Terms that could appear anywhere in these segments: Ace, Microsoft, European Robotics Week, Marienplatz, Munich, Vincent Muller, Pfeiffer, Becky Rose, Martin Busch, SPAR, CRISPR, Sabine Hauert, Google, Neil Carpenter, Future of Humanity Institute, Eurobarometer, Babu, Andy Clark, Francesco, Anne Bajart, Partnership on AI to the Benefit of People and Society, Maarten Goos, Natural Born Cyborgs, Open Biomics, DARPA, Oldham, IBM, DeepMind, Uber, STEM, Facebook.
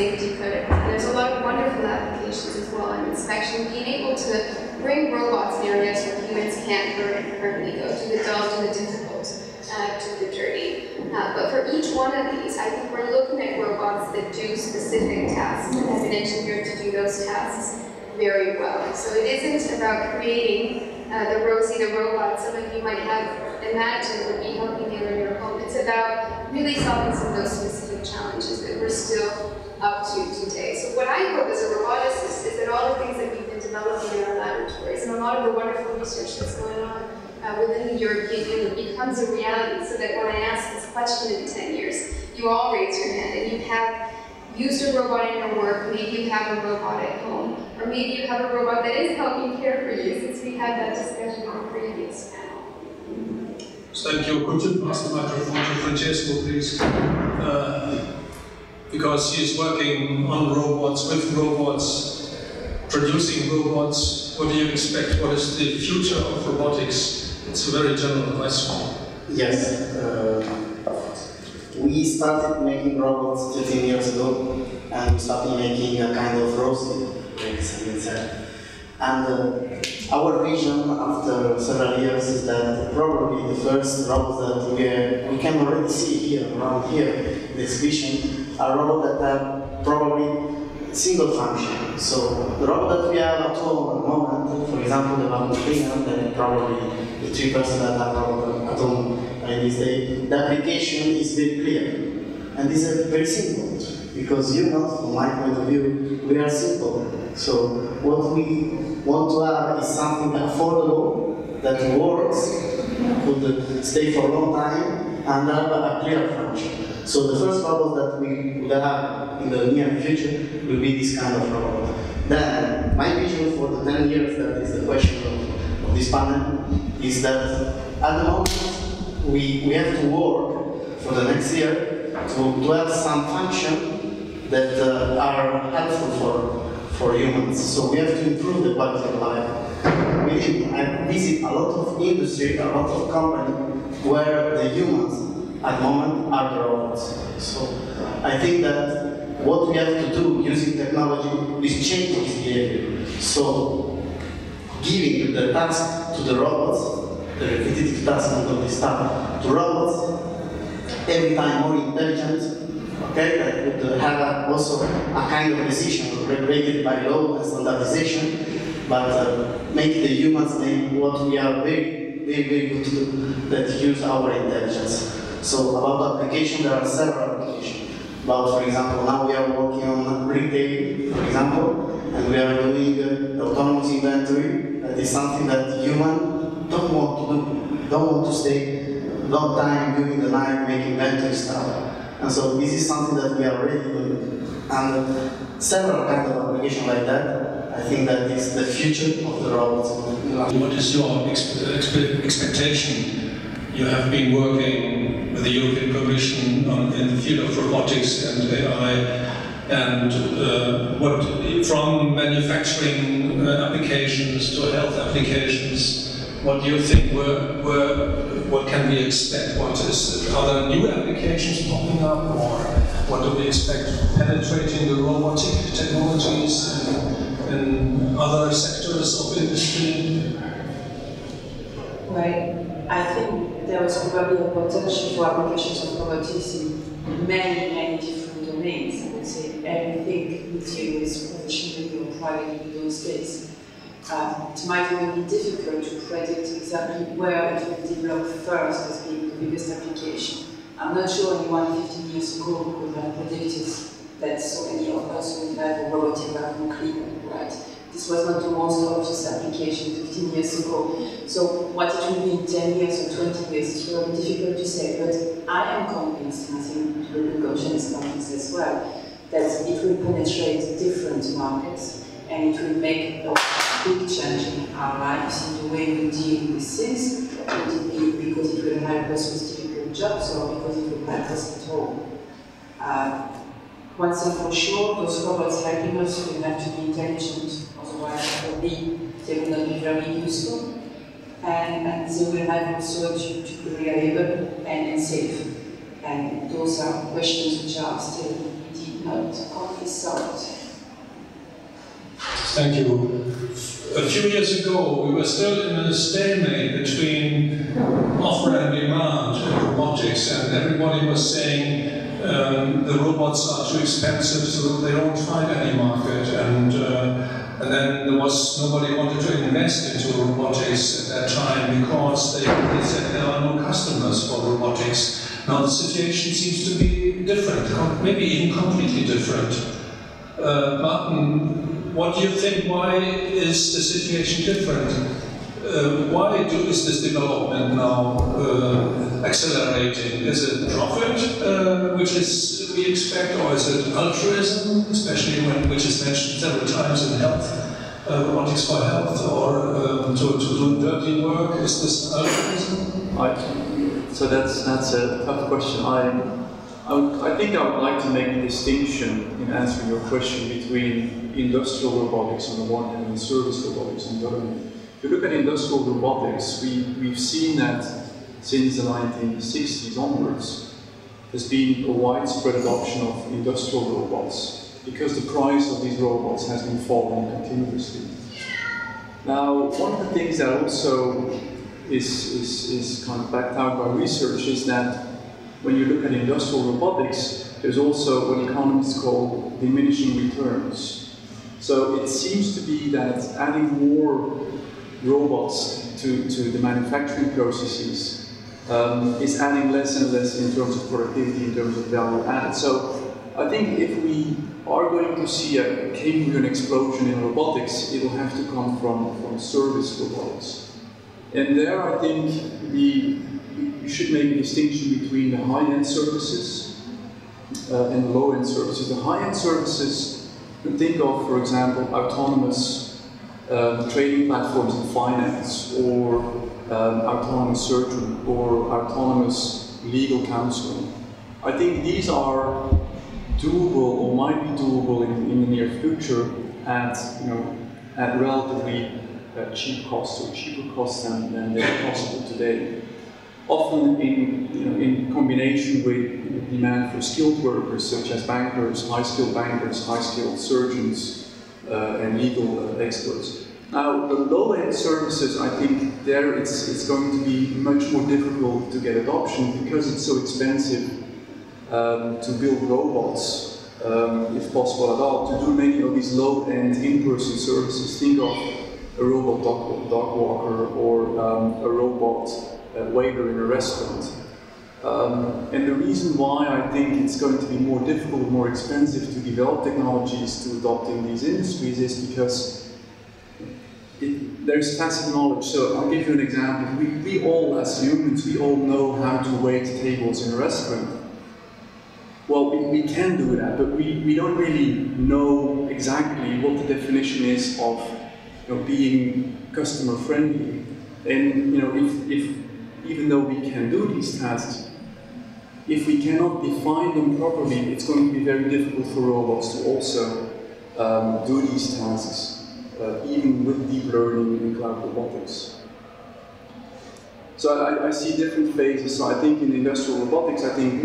safety code. There's a lot of wonderful applications as well in inspection, being able to bring robots in areas where humans can't currently go, to the dull, to the difficult, to the dirty. But for each one of these, I think we're looking at robots that do specific tasks and have an engineer to do those tasks very well. So it isn't about creating the Rosie the robot some of you might have imagined would be helping you in your home. It's about really solving some of those specific challenges that we're still up to today. So what I hope as a roboticist is that all the things that we've been developing in our laboratories and a lot of the wonderful research that's going on within the European Union becomes a reality, so that when I ask this question in 10 years, you all raise your hand and you have used a robot in your work, maybe you have a robot at home, or maybe you have a robot that is helping care for you, since we had that discussion on the previous panel. Thank you. Could you pass the microphone to Francesco, please? Because he's working on robots, with robots, producing robots. What do you expect? What is the future of robotics? It's a very general question. Yes. We started making robots 13 years ago, and we started making a kind of Rosie, like Sabine said. And our vision after several years is that probably the first robots that we can already see here, around here, in the exhibition, are robots that are probably single function. So the robot that we have at home at the moment, for example, the Babu cleaner, then probably the 3 persons that are at home by this day, the application is very clear. And this is very simple, because humans, from my point of view, we are simple. So what we want to have is something affordable, that works, could stay for a long time, and have a clear function. So the first robot that we will have in the near future will be this kind of robot. Then, my vision for the 10 years, that is the question of this panel, is that at the moment we have to work for the next year to have some function that are helpful for humans. So we have to improve the quality of life. I visit a lot of industry, a lot of companies, where the humans at the moment are the robots. So I think that what we have to do using technology is change this behavior. So giving the task to the robots, the repetitive task of this task to robots, every time more intelligent, okay, that could have also a kind of decision regulated by law and standardization, but make the humans make what we are very good to do, that use our intelligence. So about application, there are several applications. But for example, now we are working on retail, for example, and we are doing the autonomous inventory. That is something that humans don't want to do. Don't want to stay a long time during the night making inventory stuff. And so this is something that we are already doing. And several kinds of applications like that. I think that is the future of the robots. What is your expectation? You have been working with the European Commission in the field of robotics and AI, and from manufacturing applications to health applications, what do you think? What can we expect? Are there new applications popping up, or what do we expect? Penetrating the robotic technologies and other sectors of industry? Right. I think there is probably a potential for applications of robotics in many different domains. I would say everything you do is professionally or privately those days. It might even be difficult to predict exactly where it will develop first as being the biggest application. I'm not sure anyone 15 years ago could have predicted that so many of us would have a robotic vacuum cleaner, right? This was not the most obvious application 15 years ago. So what it will be in 10 years or 20 years is really difficult to say, but I am convinced, and I think the Commission is convinced as well, that it will penetrate different markets and it will make a big change in our lives, in the way we deal with things, because it will help us with difficult jobs or because it will help us at home. One thing for sure, those robots helping us will have to be intelligent, otherwise they will not be very useful, and they will have also to be reliable and safe. And those are questions which are still deep keynote on his subject. Thank you. A few years ago, we were still in a stalemate between offer and demand in robotics, and everybody was saying the robots are too expensive, so they don't find any market. And then there was nobody wanted to invest into robotics at that time because they said there are no customers for robotics. Now the situation seems to be different, maybe even completely different. Maarten, what do you think? Why is the situation different? Why is this development now accelerating? Is it profit, which is we expect, or is it altruism, especially which is mentioned several times in health, robotics for health, or to do dirty work? Is this altruism? So that's a tough question. I think I would like to make a distinction in answering your question between industrial robotics on the one hand and service robotics on the other hand. If you look at industrial robotics, we've seen that since the 1960s onwards, there's been a widespread adoption of industrial robots because the price of these robots has been falling continuously. Now, one of the things that also is kind of backed out by research is that when you look at industrial robotics, there's also what economists call diminishing returns. So it seems to be that adding more robots to the manufacturing processes is adding less and less in terms of productivity, in terms of value added. So I think if we are going to see a Cambrian explosion in robotics, it will have to come from service robotics. And there I think you should make a distinction between the high-end services and low-end services. The high-end services, you think of, for example, autonomous trading platforms in finance, or autonomous surgery, or autonomous legal counseling. I think these are doable, or might be doable in the near future at relatively cheap costs, or cheaper costs than they're possible today. Often in combination with demand for skilled workers, such as bankers, high-skilled surgeons, and legal experts. Now, the low-end services, I think there it's going to be much more difficult to get adoption because it's so expensive to build robots, if possible at all, to do many of these low-end in-person services. Think of a robot dog walker, or a robot waiter in a restaurant. And the reason why I think it's going to be more difficult, more expensive to develop technologies to adopt in these industries is because there's tacit knowledge. So I'll give you an example. We all, as humans, we all know how to wait tables in a restaurant. Well, we can do that, but we don't really know exactly what the definition is of being customer friendly. And even though we can do these tasks, if we cannot define them properly, it's going to be very difficult for robots to also do these tasks, even with deep learning and cloud robotics. So I see different phases. So I think in industrial robotics, I think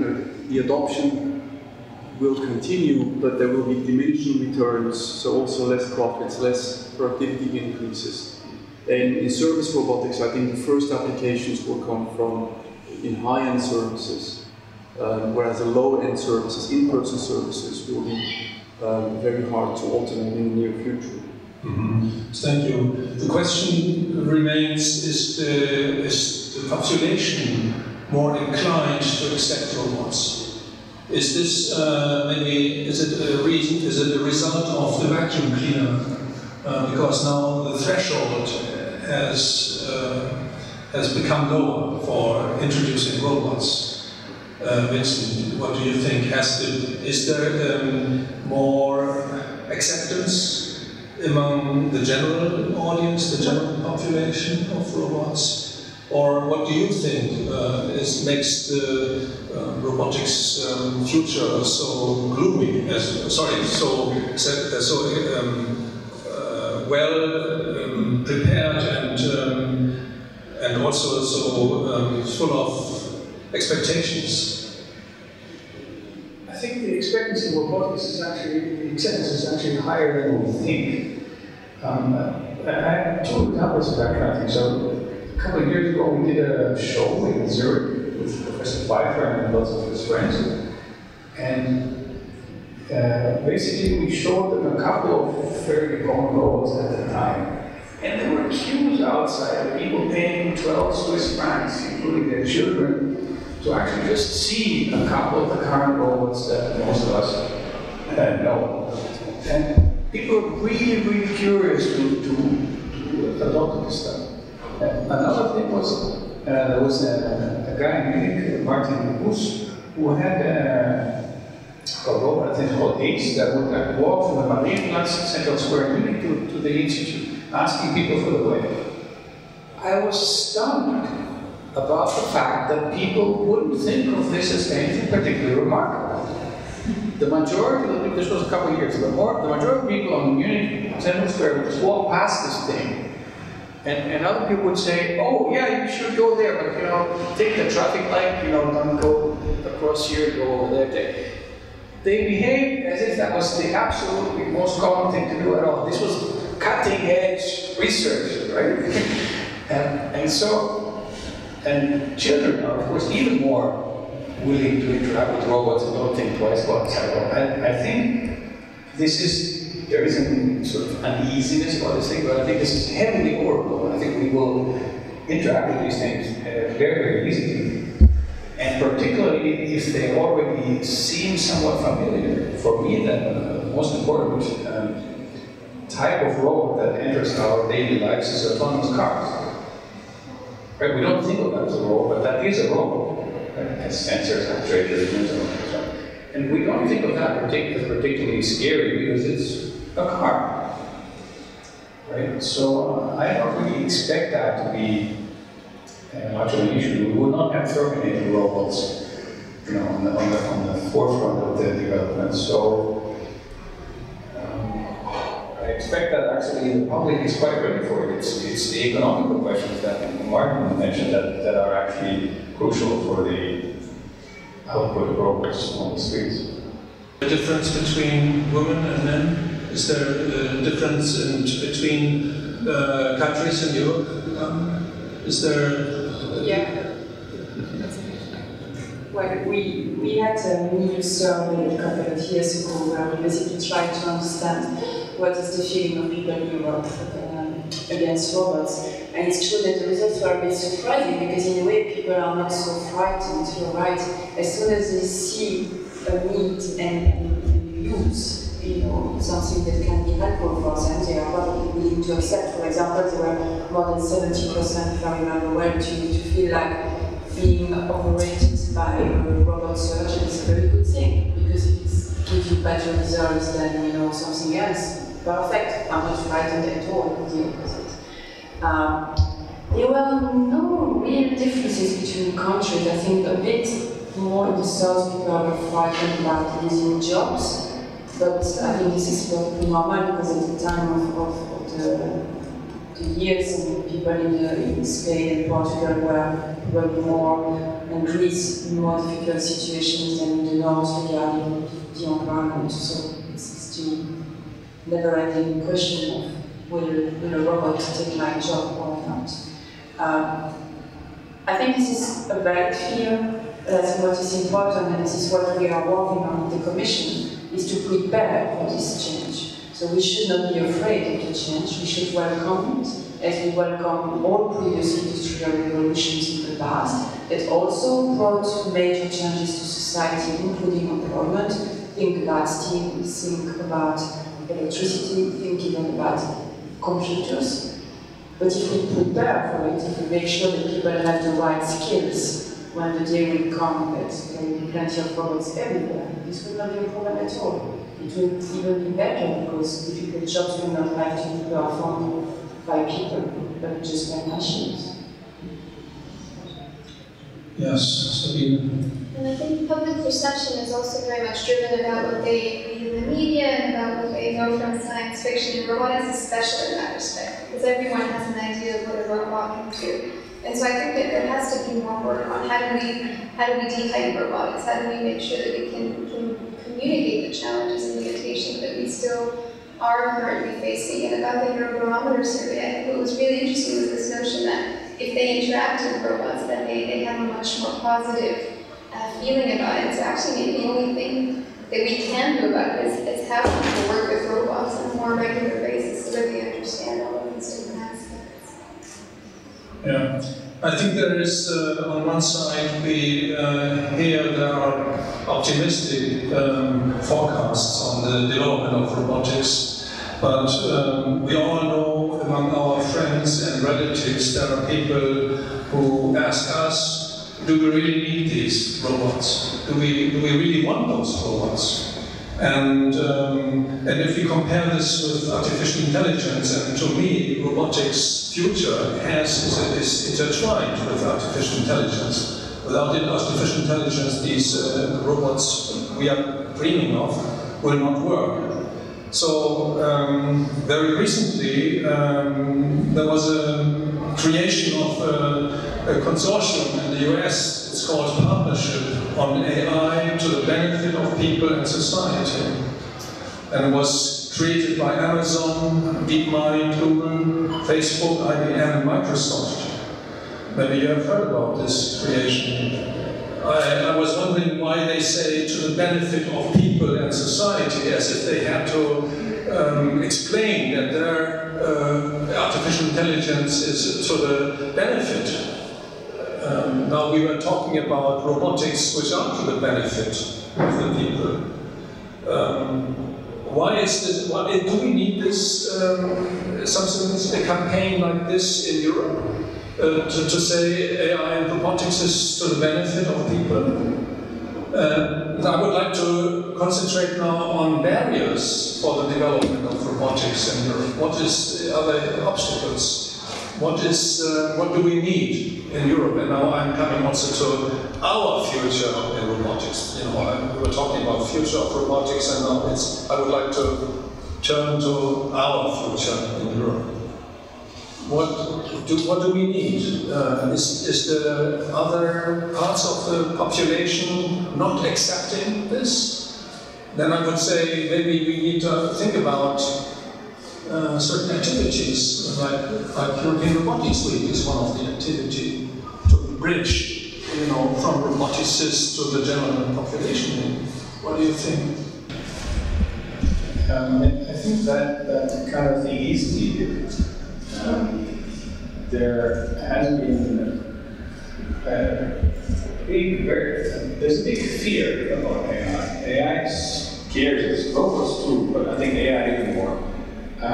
the adoption will continue, but there will be diminishing returns, so also less profits, less productivity increases. And in service robotics, I think the first applications will come from in high-end services, whereas the low-end services, in-person services, will be very hard to alternate in the near future. Mm-hmm. Thank you. The question remains, is the population more inclined to accept robots? Is this is it a result of the vacuum cleaner? Because now the threshold has become lower for introducing robots. Vincent, what do you think? Is there more acceptance among the general audience, the general population of robots? Or what do you think makes the robotics future so gloomy? Well prepared and also so full of expectations. I think the expectancy of robotics is actually, the acceptance is actually higher than we think. I totally helpless with that kind of thing. So a couple of years ago, we did a show in Zurich with Professor Pfeiffer and lots of his friends. And basically, we showed them a couple of very long robots at the time. And there were queues outside of people paying 12 Swiss francs, including their children, to actually just see a couple of the current robots that most of us know. And people are really, really curious to adopt this stuff. Another thing was, there was a guy in Munich, Martin Busch, who had a robot, I think called Ace, that would walk from the Marienplatz, Central Square in Munich, to the Institute, asking people for the way. I was stunned about the fact that people wouldn't think of this as anything particularly remarkable. The majority of people, this was a couple of years ago, the majority of people on Munich Central Square would just walk past this thing. And other people would say, oh yeah, you should go there, but you know, take the traffic light, you know, don't go across here, go over there. They behaved as if that was the absolutely most common thing to do at all. This was cutting-edge research, right? and children are, of course, even more willing to interact with robots and don't think twice about it. I think this is, there is a sort of uneasiness about this thing, but I think this is heavily overblown. I think we will interact with these things very, very easily. And particularly if they already seem somewhat familiar, for me, the most important type of robot that enters our daily lives is autonomous cars. Right? We don't think of that as a robot, but that is a robot. Right? Has sensors, actuators, and so on. And we don't think of that as particularly scary because it's a car. Right? So I don't really expect that to be much of an issue. We would not have terminated robots, you know, on the forefront of the development. So I expect that actually the public is quite ready for it. It's the economical questions that Maarten mentioned that are actually crucial for the output of robots on the streets. The difference between women and men, is there a difference between countries in Europe? Is there? Yeah. Well, we had a new survey a couple of years ago where we basically tried to understand what is the feeling of people in Europe against robots. And it's true that the results were a bit surprising because in a way people are not so frightened, you're right. As soon as they see a need and use, you know, something that can be helpful for them, they are not willing to accept. For example, there were more than 70%, if I remember well, to feel like being operated by robot surgeon is a very good thing because it is give you better results than, you know, something else. Perfect. I'm not frightened at all. The opposite. There were no real differences between countries. I think a bit more in the south people are frightened about losing jobs, but I think this is probably normal because at the time of the years and people in Spain and Portugal were more and Greece in more difficult situations than in the north regarding the environment. So it's the never-ending question of will a robot take my job or not. I think this is a valid fear. That's what is important, and this is what we are working on in the Commission, is to prepare for this change. So we should not be afraid of the change. We should welcome it, as we welcome all previous industrial revolutions in the past that also brought major changes to society, including employment. Think about steam, think about electricity, thinking about computers. But if we prepare for it, if we make sure that people have the right skills, when the day will come that there will be plenty of robots everywhere, this will not be a problem at all. It will even be better because difficult jobs will not have to be performed by people, but just by machines. Yes, Sabine. And I think public perception is also very much driven about what they read in the media and about what they know from science fiction, and robotics is special in that respect, because everyone has an idea of what a robot can do. And so I think that there has to be more work on how do we define robotics, how do we make sure that we can mitigate the challenges and limitations that we still are currently facing. And about the Eurobarometer survey, I think what was really interesting was this notion that if they interact with robots, then they have a much more positive feeling about it. So actually the only thing that we can do about it is have people work with robots on a more regular basis so that they understand all of these different aspects. Yeah, I think there is, on one side, we hear there are optimistic forecasts on the development of robotics, but we all know among our friends and relatives there are people who ask us, do we really need these robots? Do we really want those robots? And if we compare this with artificial intelligence, and to me, robotics' future is intertwined with artificial intelligence. Without artificial intelligence, these robots we are dreaming of will not work. So very recently, there was a creation of a consortium in the US. It's called Partnership on AI to the Benefit of People and Society, and it was created by Amazon, DeepMind, Google, Facebook, IBM, and Microsoft. Maybe you have heard about this creation. I was wondering why they say to the benefit of people and society, as if they had to explain that their artificial intelligence is to the benefit. Now we were talking about robotics which are to the benefit of the people. Why is this? Do we need this? Something, a campaign like this in Europe to say AI and robotics is to the benefit of people? I would like to concentrate now on barriers for the development of robotics in Europe. Are there obstacles? What do we need in Europe? And now I'm coming also to our future in robotics. You know, we were talking about future of robotics, and now I would like to turn to our future in Europe. What do we need? Is the other parts of the population not accepting this? Then I would say maybe we need to think about certain activities, like European Robotics Week is one of the activities to bridge, you know, from roboticists to the general population. What do you think? I think that kind of thing is needed. There has been there's a big fear about AI. AI scares us, robots too, but I think AI even more. I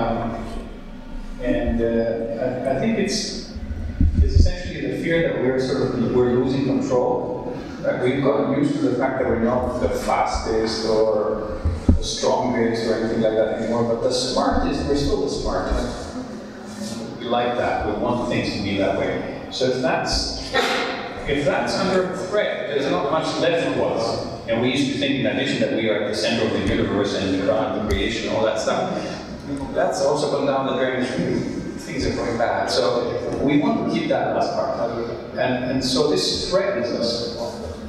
think it's essentially the fear that we're losing control. Like we've gotten used to the fact that we're not the fastest or the strongest or anything like that anymore. But the smartest, we're still the smartest. We like that. We want things to be that way. So if that's under threat, there's not much left for us. And we used to think, in addition, that we are at the center of the universe and the creation, all that stuff. That's also gone down the drain. Things are going bad. So we want to keep that last part. And so this threatens us.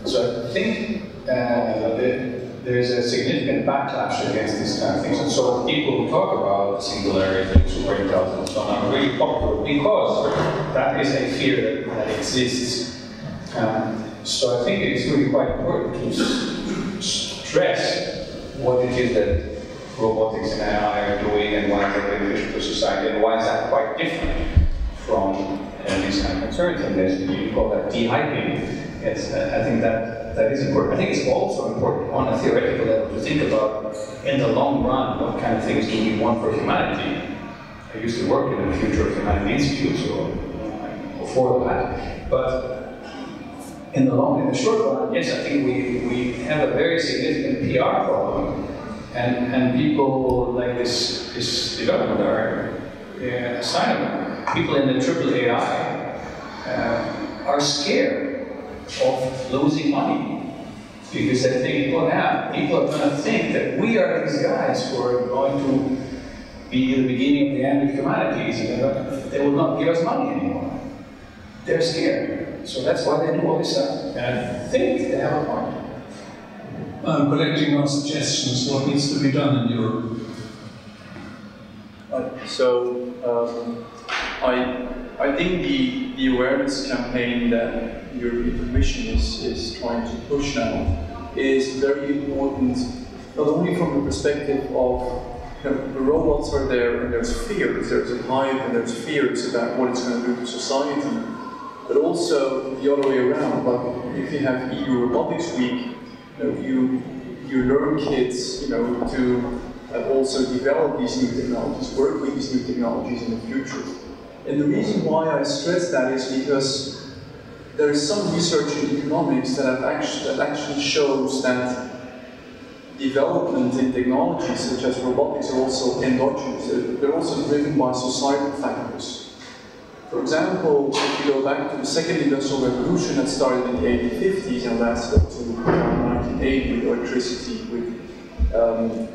So I think there's a significant backlash against these kind of things. And so people who talk about singularity, superintelligence, and so on are really popular because that is a fear that exists. So I think it's really quite important to stress what it is that robotics and AI are doing, and why is that beneficial to society, and why is that quite different from these kind of concerns. And there's, you call that de-hyping. Yes, I think that is important. I think it's also important on a theoretical level to think about, in the long run, what kind of things do we want for humanity. I used to work in the Future of Humanity Institute, so before that. But in the short run, yes, I think we have a very significant PR problem. And people like this development are silent. People in the triple AI are scared of losing money because they think, well, now people are going to think that we are these guys who are going to be the beginning of the end of humanities, and they will not give us money anymore. They're scared. So that's why they do all this stuff. And I think they have a point. collecting our suggestions, what needs to be done in Europe. So I think the awareness campaign that the European Commission is trying to push now is very important, not only from the perspective of the robots are there and there's fears, there's a hype and there's fears about what it's going to do to society, but also the other way around. But if you have EU Robotics Week, you learn kids, to also develop these new technologies, work with these new technologies in the future. And the reason why I stress that is because there is some research in economics that actually shows that development in technologies such as robotics are also endogenous. They're also driven by societal factors. For example, if you go back to the second industrial revolution that started in the 1850s and lasted to 1980 with electricity, with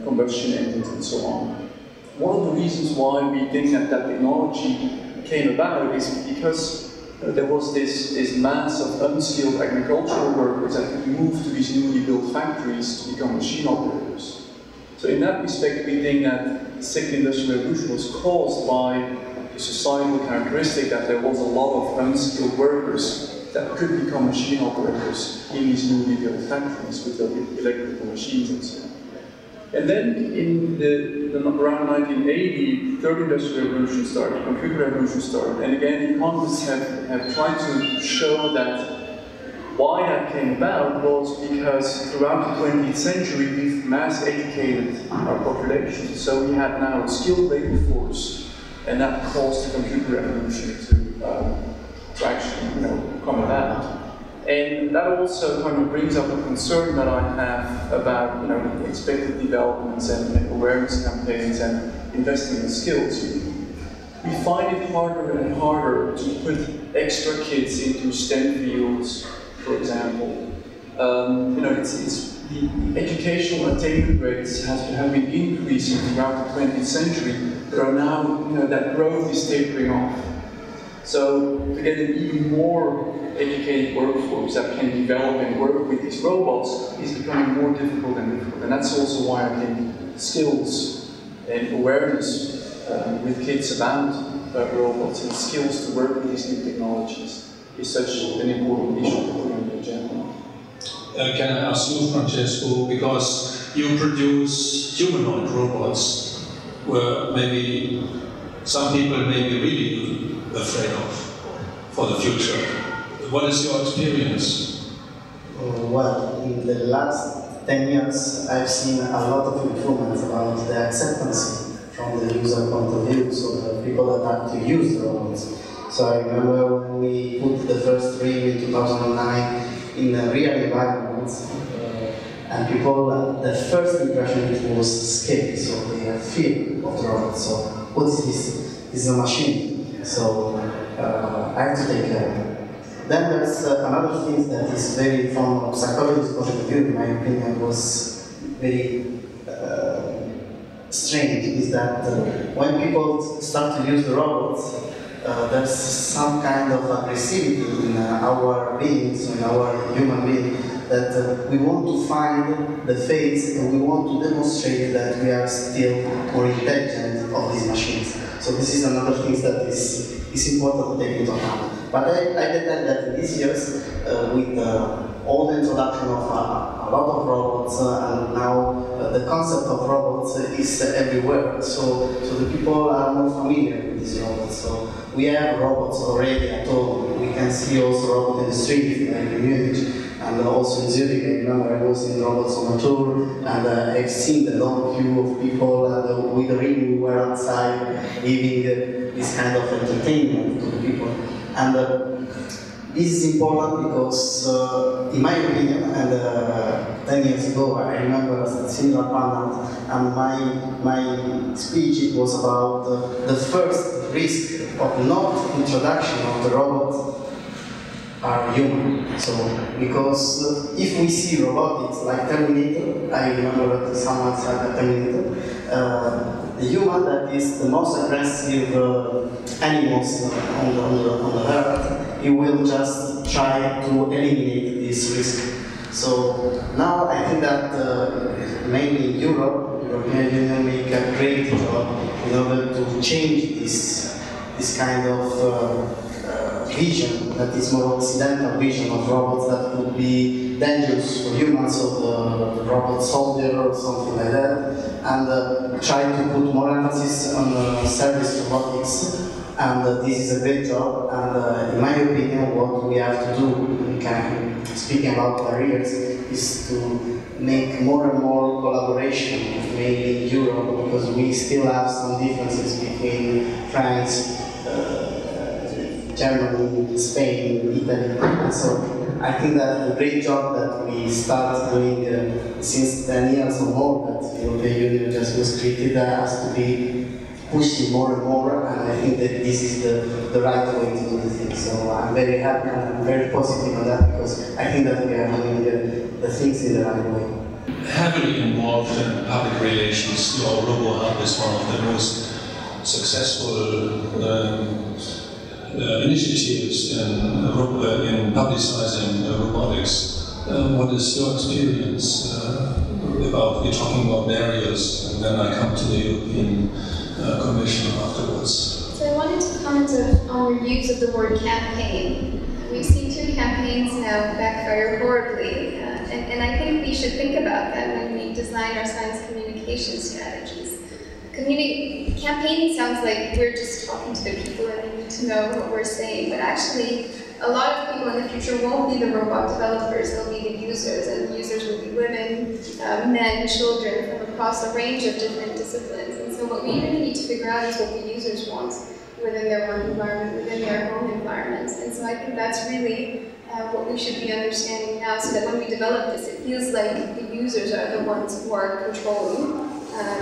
combustion engines and so on. One of the reasons why we think that technology came about is because there was this mass of unskilled agricultural workers that could move to these newly built factories to become machine operators. So in that respect, we think that the second industrial revolution was caused by the societal characteristic that there was a lot of unskilled workers that could become machine operators in these newly built factories with electrical machines and so on. And then in around 1980, the third industrial revolution started, the computer revolution started, and again economists have tried to show that why that came about was because throughout the 20th century we've mass educated our population, so we had now a skilled labor force, and that caused the computer revolution to actually come about. And that also kind of brings up a concern that I have about expected developments and awareness campaigns and investing in skills. We find it harder and harder to put extra kids into STEM fields, for example. The educational attainment rates have been increasing throughout the 20th century. There are now that growth is tapering off. So to get an even more educated workforce that can develop and work with these robots is becoming more difficult and difficult. And that's also why I think skills and awareness with kids about robots and skills to work with these new technologies is such an important issue to put on the agenda. Can I ask you, Francesco, because you produce humanoid robots where maybe some people may be really afraid of for the future. What is your experience? Well, in the last 10 years, I've seen a lot of improvements about the acceptance from the user point of view, so the people that have to use the robots. So I remember when we put the first ring in 2009 in the real environment, and people, the first impression it was scary, so they had fear of the robots. So what is this? It's a machine. So I have to take care of it. Then there's another thing that is very, from a psychologist's point of view, in my opinion, was very strange, is that when people start to use the robots, there's some kind of aggressivity in our beings, in our human being, that we want to find the face and we want to demonstrate that we are still more intelligent of these machines. So this is another thing that is important to take into account. But I can tell that in these years, with all the introduction of a lot of robots, and now the concept of robots is everywhere, so the people are more familiar with these robots. So we have robots already at home. We can see also robots in the street, like in Munich, and also in Zurich. I remember I was in robots on a tour, and I've seen the long queue of people, and with the ring we were outside giving this kind of entertainment to the people. And this is important because, in my opinion, and 10 years ago I remember a similar panel, and my speech it was about the first risk of not introduction of the robots are human. So, because if we see robotics like Terminator, I remember that someone said Terminator, the human that is the most aggressive animals on the earth, he will just try to eliminate this risk. So now I think that mainly in Europe, European Union make a great job in order to change this kind of vision that is more occidental vision of robots that could be dangerous for humans, or the robot soldier or something like that, and try to put more emphasis on service robotics. And this is a great job, and in my opinion, what we have to do, speaking about careers, is to make more and more collaboration, mainly in Europe, because we still have some differences between France, Germany, Spain, Italy, and so I think that the great job that we started doing since 10 years or more, that the European Union just was created, has to be pushing more and more, and I think that this is the right way to do the thing. So I'm very happy and I'm very positive on that, because I think that we are doing the things in the right way. Heavily involved in public relations, your Robohub is one of the most successful initiatives in publicizing robotics. What is your experience about? We're talking about barriers, and then I come to the European Commission afterwards. So I wanted to comment on our use of the word campaign. We've seen two campaigns now backfire horribly, and I think we should think about that when we design our science communication strategies. Campaigning sounds like we're just talking to the people and they need to know what we're saying, but actually a lot of people in the future won't be the robot developers, they'll be the users, and the users will be women, men, children from across a range of different disciplines. And so what we really need to figure out is what the users want within their work environment, within their home environments. And so I think that's really what we should be understanding now, so that when we develop this, it feels like the users are the ones who are controlling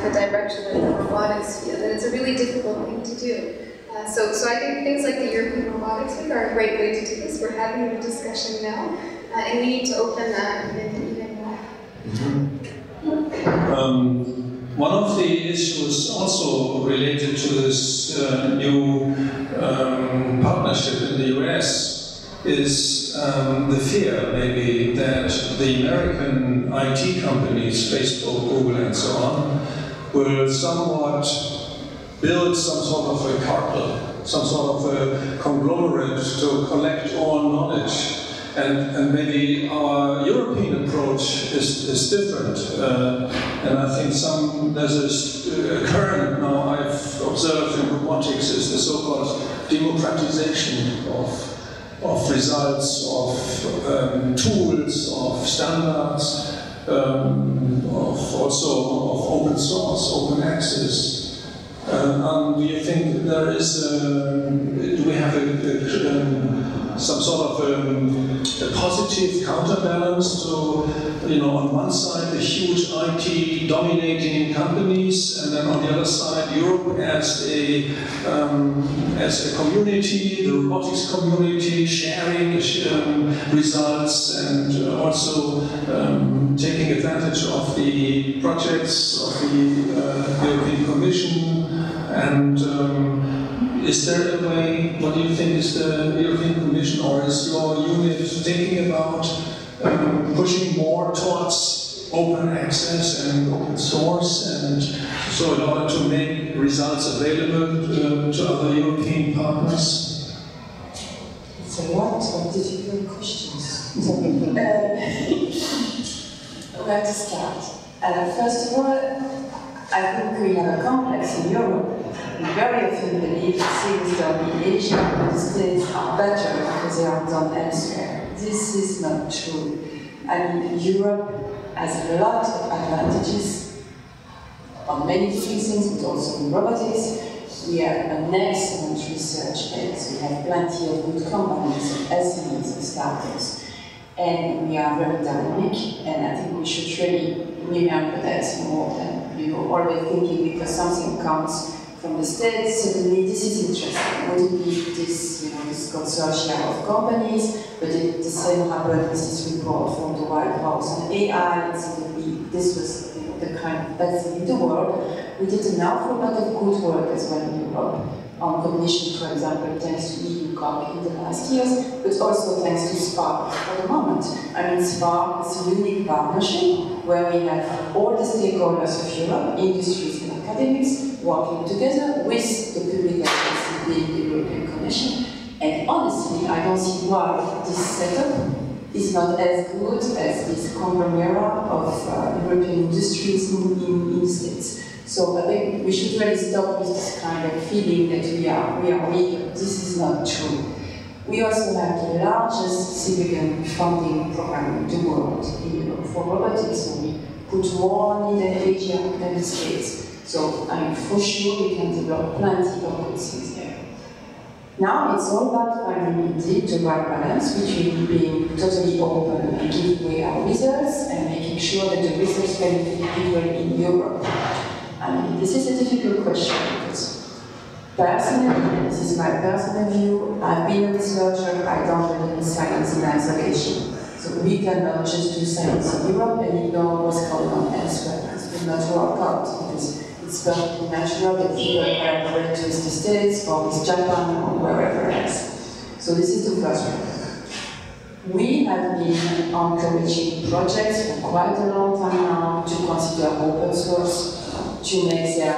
the direction of the robotics field. And it's a really difficult thing to do. So I think things like the European Robotics Week are a great way to do this. We're having a discussion now, and we need to open that even more. Mm-hmm. One of the issues also related to this new partnership in the US is the fear, maybe, that the American IT companies, Facebook, Google, and so on, will somewhat build some sort of a cartel, some sort of a conglomerate to collect all knowledge. And maybe our European approach is different. And I think there's a current now I've observed in robotics is the so-called democratization of results, of tools, of standards, of open source, open access. Do you think there is some sort of a positive counterbalance to, on one side the huge IT dominating companies, and then on the other side Europe as a community, the robotics community, sharing results, and also taking advantage of the projects of the European Commission. And is there a way, what do you think is the European Commission, or is your unit thinking about pushing more towards open access and open source, and so in order to make results available to other European partners? It's a lot of difficult questions. Where to start? First of all, I think we have a complex in Europe. We very often believe that things done in Asia and the States are better because they are done elsewhere. This is not true. I mean, Europe has a lot of advantages on many different things, but also in robotics. We have an excellent research base. We have plenty of good companies and SMEs and startups. And we are very dynamic, and I think we should really remember that more than you're always thinking because something comes from the States, suddenly this is interesting. Wouldn't be this, this consortia of companies, but it, the same happened with this report from the White House on AI, and suddenly this was the kind of best thing in the world. We did an awful lot of good work as well in Europe, on cognition, for example, thanks to EUCAR in the last years, but also thanks to SPAR for the moment. I mean, SPAR is a unique partnership where we have all the stakeholders of Europe, industries and academics, working together with the public agency, the European Commission. And honestly, I don't see why this setup is not as good as this conglomerate of European industries in the States. So I think we should really stop with this kind of feeling that we are weaker. This is not true. We also have the largest civilian funding program in the world in Europe for robotics, so we put more money than Asia than the States. So I mean, for sure we can develop plenty of good things there. Now it's all about finding indeed the right balance between being totally open and giving away our results and making sure that the results benefit people in Europe. I mean, this is a difficult question because personally, this is my personal view, I've been a researcher, I don't believe in science in isolation. So we cannot just do science in Europe and ignore what's going on elsewhere. It will not work out because it's perfectly natural that people are going to the States or with Japan or wherever else. So this is the first one. We have been encouraging projects for quite a long time now to consider open source, to make their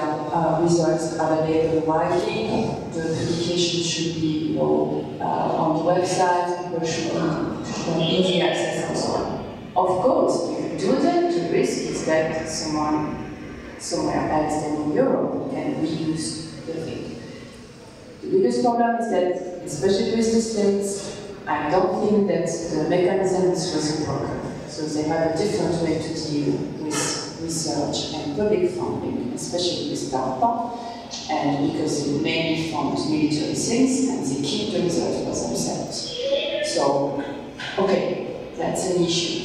results available widely. The publication should be on the website, people should be easy access and so on. Of course, if you do that, the risk is that someone somewhere else than in Europe can reuse the thing. The biggest problem is that, especially with the States, I don't think that the mechanism is reciprocal. So they have a different way to deal with research and public funding, especially with DARPA, and because they mainly fund military things and they keep the results for themselves. So, okay, that's an issue.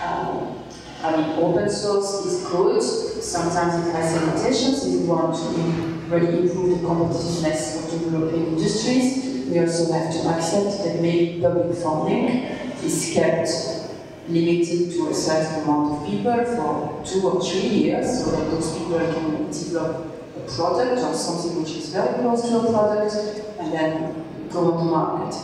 I mean, open source is good, sometimes it has limitations. If you want to really improve the competitiveness of the European industries, we also have to accept that maybe public funding is kept limited to a certain amount of people for 2 or 3 years, so that those people can develop a product or something which is very close to a product, and then go on the market.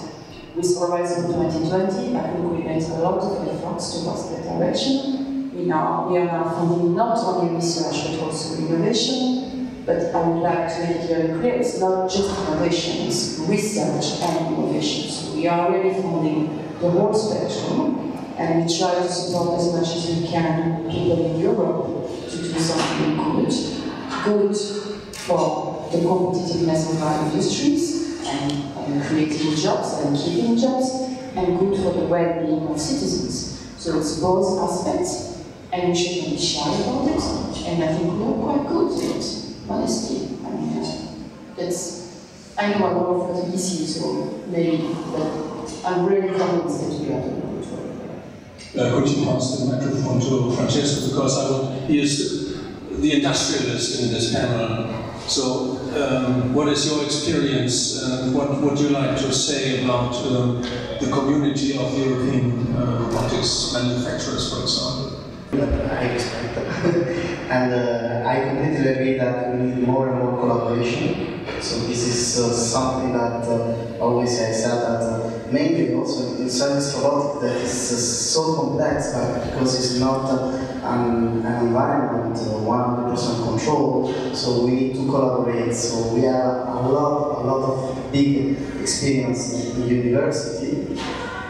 With Horizon 2020, I think we made a lot of efforts towards that direction. We are now funding not only research but also innovation, but I would like to make it very clear, it's not just innovation, it's research and innovation. So we are really funding the whole spectrum, and we try to support as much as we can people in Europe to do something good. Good for the competitiveness of our industries and creating jobs and keeping jobs, and good for the well-being of citizens. So it's both aspects, and we shouldn't be shy about it, and I think we're quite good at it, honestly. I mean, that's, I know I work for the EC, so maybe, but I'm really convinced that we are doing it. Could you pass the microphone to Francesco, because I will use the industrialist in this panel. So, what is your experience? What would you like to say about the community of European robotics manufacturers, for example? I expect that. And I completely agree that we need more and more collaboration. So this is something that always I said that mainly also in science robotics that is so complex, but because it's not an environment 100% controlled, so we need to collaborate. So we have a lot of big experience in university,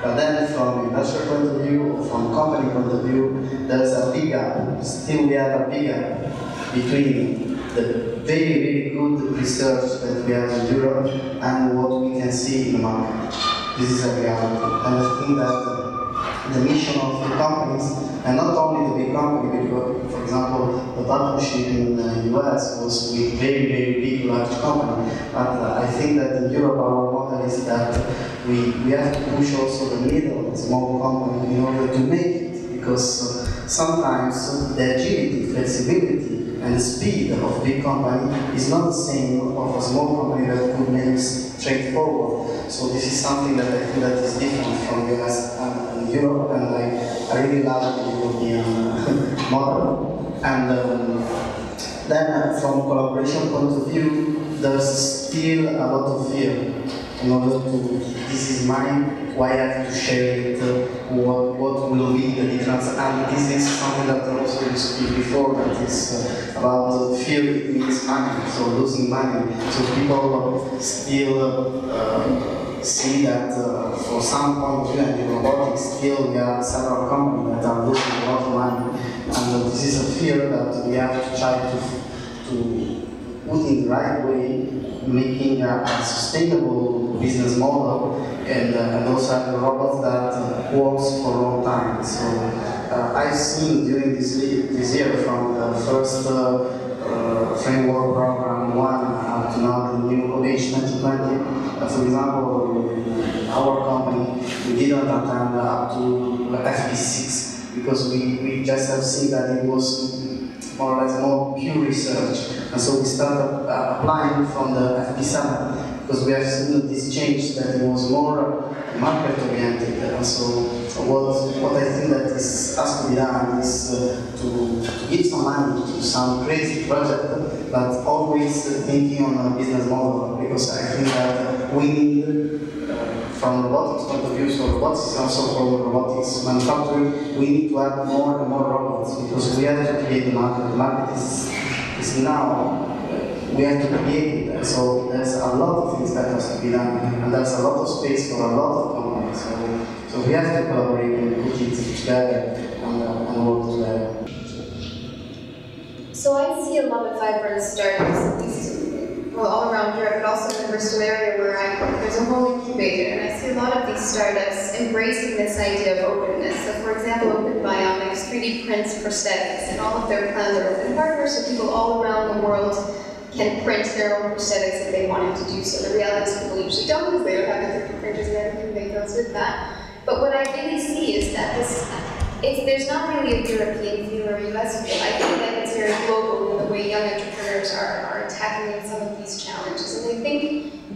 but then from industrial point of view, from company point of view, there's a big gap. Still we have a big gap between the very, very good research that we have in Europe and what we can see in the market. This is a reality, and I think that the mission of the companies, and not only the big company, because, for example, the partnership in the US was with very, very big, large companies, but I think that in Europe our model is that we have to push also the middle, the small company, in order to make it, because sometimes the agility, flexibility, and the speed of big company is not the same of a small company that could make straightforward. So this is something that I think that is different from the US and Europe, and I really love the European model. And then from collaboration point of view, there's still a lot of fear in order to, this is mine, why I have to share it, what will be the difference, and this is something that also you speak before, that is about fear, it means money, so losing money, so people still see that for some point of view, and in robotics still there are several companies that are losing a lot of money, and this is a fear that we have to try to put in the right way, making a sustainable business model, and also have robots that works for a long time. So I've seen during this year, from the first framework program one up to now, the new Innovation 2020. For example, in our company, we didn't attend up to FP6 because we just have seen that it was more or less more pure research. And so we started applying from the FP7 because we have seen this change that it was more market-oriented. And so what I think that is has to be done is to give some money to some crazy project, but always thinking on a business model, because I think that we need, from robotics point of view, so robotics is also for robotics manufacturing, we need to have more and more robots, because we have to create the market. The market is now, we have to create it, so there's a lot of things that has to be done, and there's a lot of space for a lot of companies, so we have to collaborate and put it together and work together. So I see a lot of vibrant startups, at least all around Europe, but also in the Bristol area where I'm from, there's a whole incubator, and I see a lot of these startups embracing this idea of openness. So for example, Open Biomics, 3D prints prosthetics, and all of their plans are open hardware, so people all around the world can print their own prosthetics if they wanted to do so. The reality is people usually don't, because they don't have the 3D printers and everything that goes with that. But what I really see is that there's not really a European view or a US view. I think that it's very global in the way young entrepreneurs are tackling some of these challenges. And I think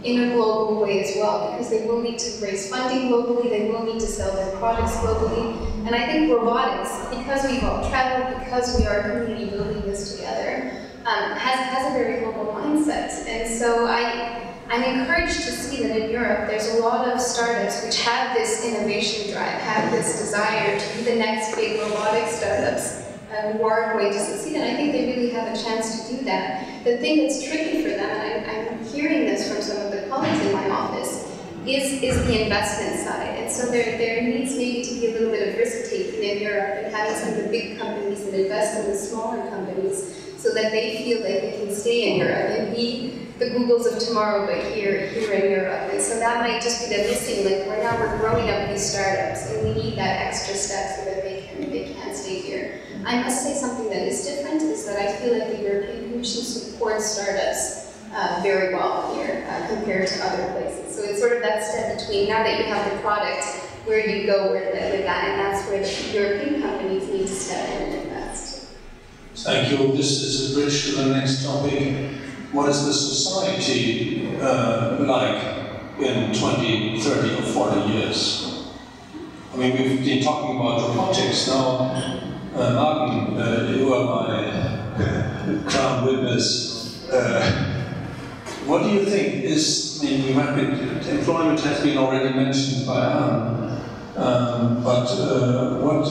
in a global way as well, because they will need to raise funding globally, they will need to sell their products globally. And I think robotics, because we've all traveled, because we are community building this together, has a very global mindset. And so I'm encouraged to see that in Europe there's a lot of startups which have this innovation drive, have this desire to be the next big robotic startups who are going to succeed, and I think they really have a chance to do that. The thing that's tricky for them, and I'm hearing this from some of the colleagues in my office, is the investment side. And so there needs maybe to be a little bit of risk taking in Europe, and having some of the big companies that invest in the smaller companies, so that they feel like they can stay in Europe and be the Googles of tomorrow, but here in Europe. And so that might just be the missing link. Right now we're growing up these startups, and we need that extra step so that they can stay here. I must say something that is different is that I feel like the European Commission supports startups very well here compared to other places. So it's sort of that step between, now that you have the product, where do you go with that? And that's where the European companies need to step in and invest. Thank you. This is a bridge to the next topic. What is the society like in 20, 30 or 40 years? I mean, we've been talking about robotics now. Maarten, you are my crown witness. What do you think is the rapid employment has been already mentioned by Anne, but what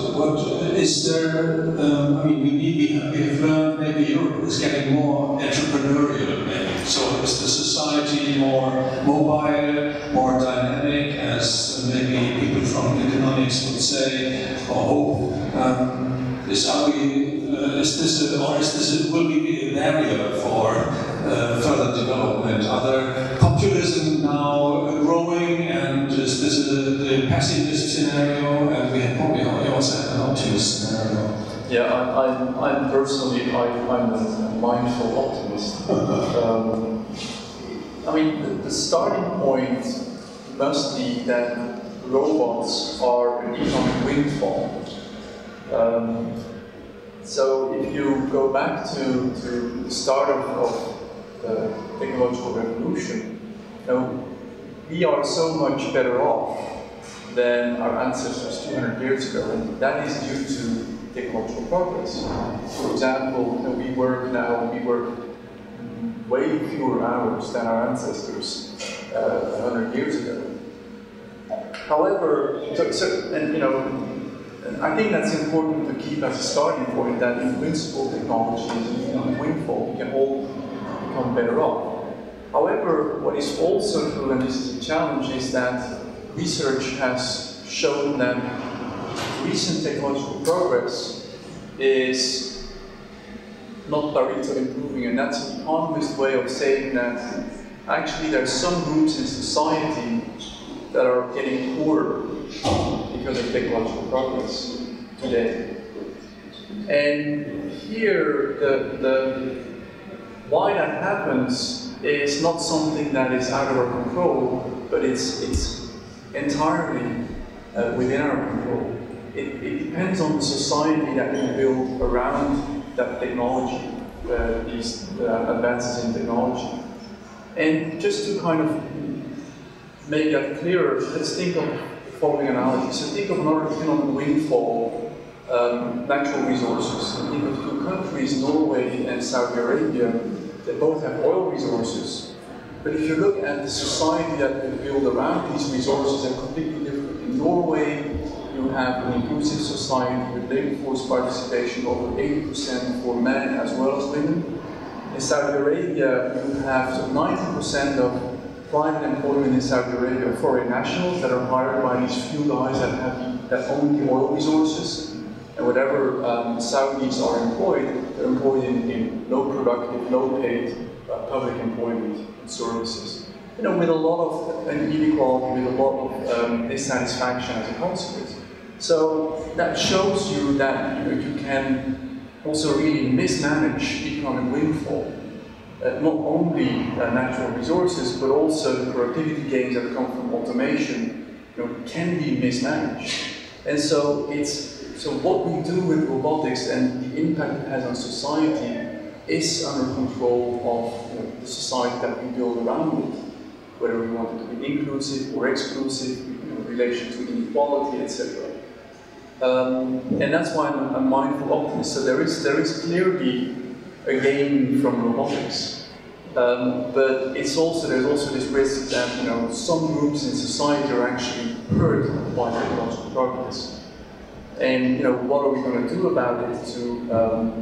is there? I mean, we have learned maybe Europe is getting more entrepreneurial, maybe. So is the society more mobile, more dynamic, as maybe people from economics would say, or hope? Will be an area for further development? Are there populism now growing, and is this the pessimist scenario? And we probably also have an optimist scenario. Yeah, I'm personally, I'm a mindful optimist. I mean, the starting point must be that robots are an economic windfall. So if you go back to the start of the technological revolution, you know, we are so much better off than our ancestors 200 years ago, and that is due to technological progress. For example, you know, we work way fewer hours than our ancestors 100 years ago. However, I think that's important to keep as a starting point, that in principle technology is a windfall. We can all become better off. However, what is also true, and this is a challenge, is that research has shown that recent technological progress is not directly improving, and that's an economist way of saying that actually there are some groups in society that are getting poorer because of technological progress today. And here, why that happens is not something that is out of our control, but it's entirely within our control. It depends on the society that we build around that technology, these advances in technology. And just to kind of make that clearer, let's think of the following analogy. So think of another economic windfall, natural resources. And think of two countries, Norway and Saudi Arabia, that both have oil resources. But if you look at the society that we build around these resources, they're completely different. In Norway, you have an inclusive society with labor force participation over 80% for men as well as women. In Saudi Arabia, you have 90% of private employment in Saudi Arabia are foreign nationals that are hired by these few guys that own the oil resources. And whatever Saudis are employed, they're employed in low productive, low paid public employment and services. With a lot of inequality, with a lot of dissatisfaction as a consequence. So that shows you that you can also really mismanage economic windfall. Not only natural resources, but also the productivity gains that come from automation can be mismanaged. And so what we do with robotics and the impact it has on society is under control of the society that we build around it, whether we want it to be inclusive or exclusive, in relation to inequality, etc. And that's why I'm a mindful optimist. So there is clearly a gain from robotics, but there's also this risk that some groups in society are actually hurt by technological progress. And what are we going to do about it to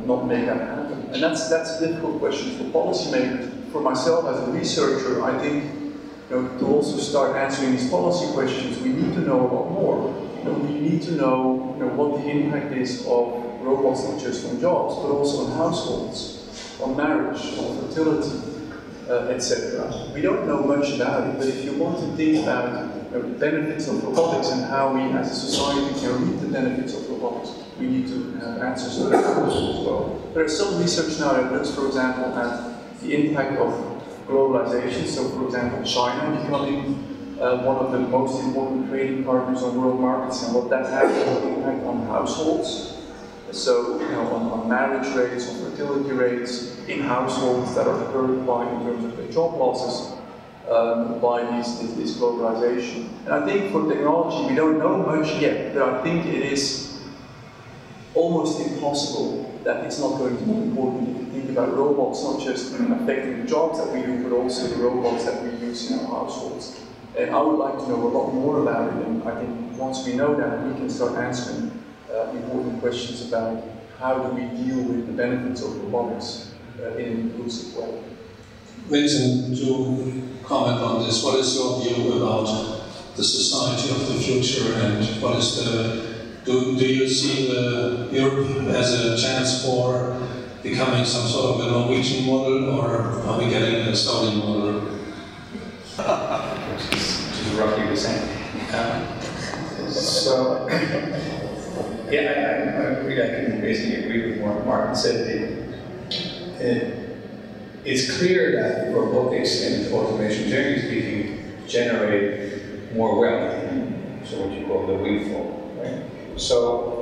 not make that happen? And that's a difficult question for policymakers. For myself as a researcher, I think to also start answering these policy questions, we need to know a lot more. We need to know what the impact is of robots, not just on jobs, but also on households, on marriage, on fertility, etc. We don't know much about it, but if you want to think about the benefits of robotics and how we as a society can reap the benefits of robotics, we need to have answers to that question as well. There is some research now that looks, for example, at the impact of globalization. So, for example, China becoming one of the most important trading partners on world markets, and what that has an impact on households. So, on marriage rates, on fertility rates in households that are hurt by, in terms of their job losses, by this globalization. And I think for technology, we don't know much yet, but I think it is almost impossible that it's not going to be important. About robots, not just affecting the jobs that we do, but also the robots that we use in our households. And I would like to know a lot more about it, and I think once we know that, we can start answering important questions about how do we deal with the benefits of robotics in an inclusive way. Vincent, to comment on this, what is your view about the society of the future, and what is do you see Europe as a chance for becoming some sort of a Norwegian model, or are we getting a Saudi model? Which is roughly the same. I can basically agree with what Maarten said. It's clear that robotics and automation, generally speaking, generate more wealth, so what you call the windfall, right? So,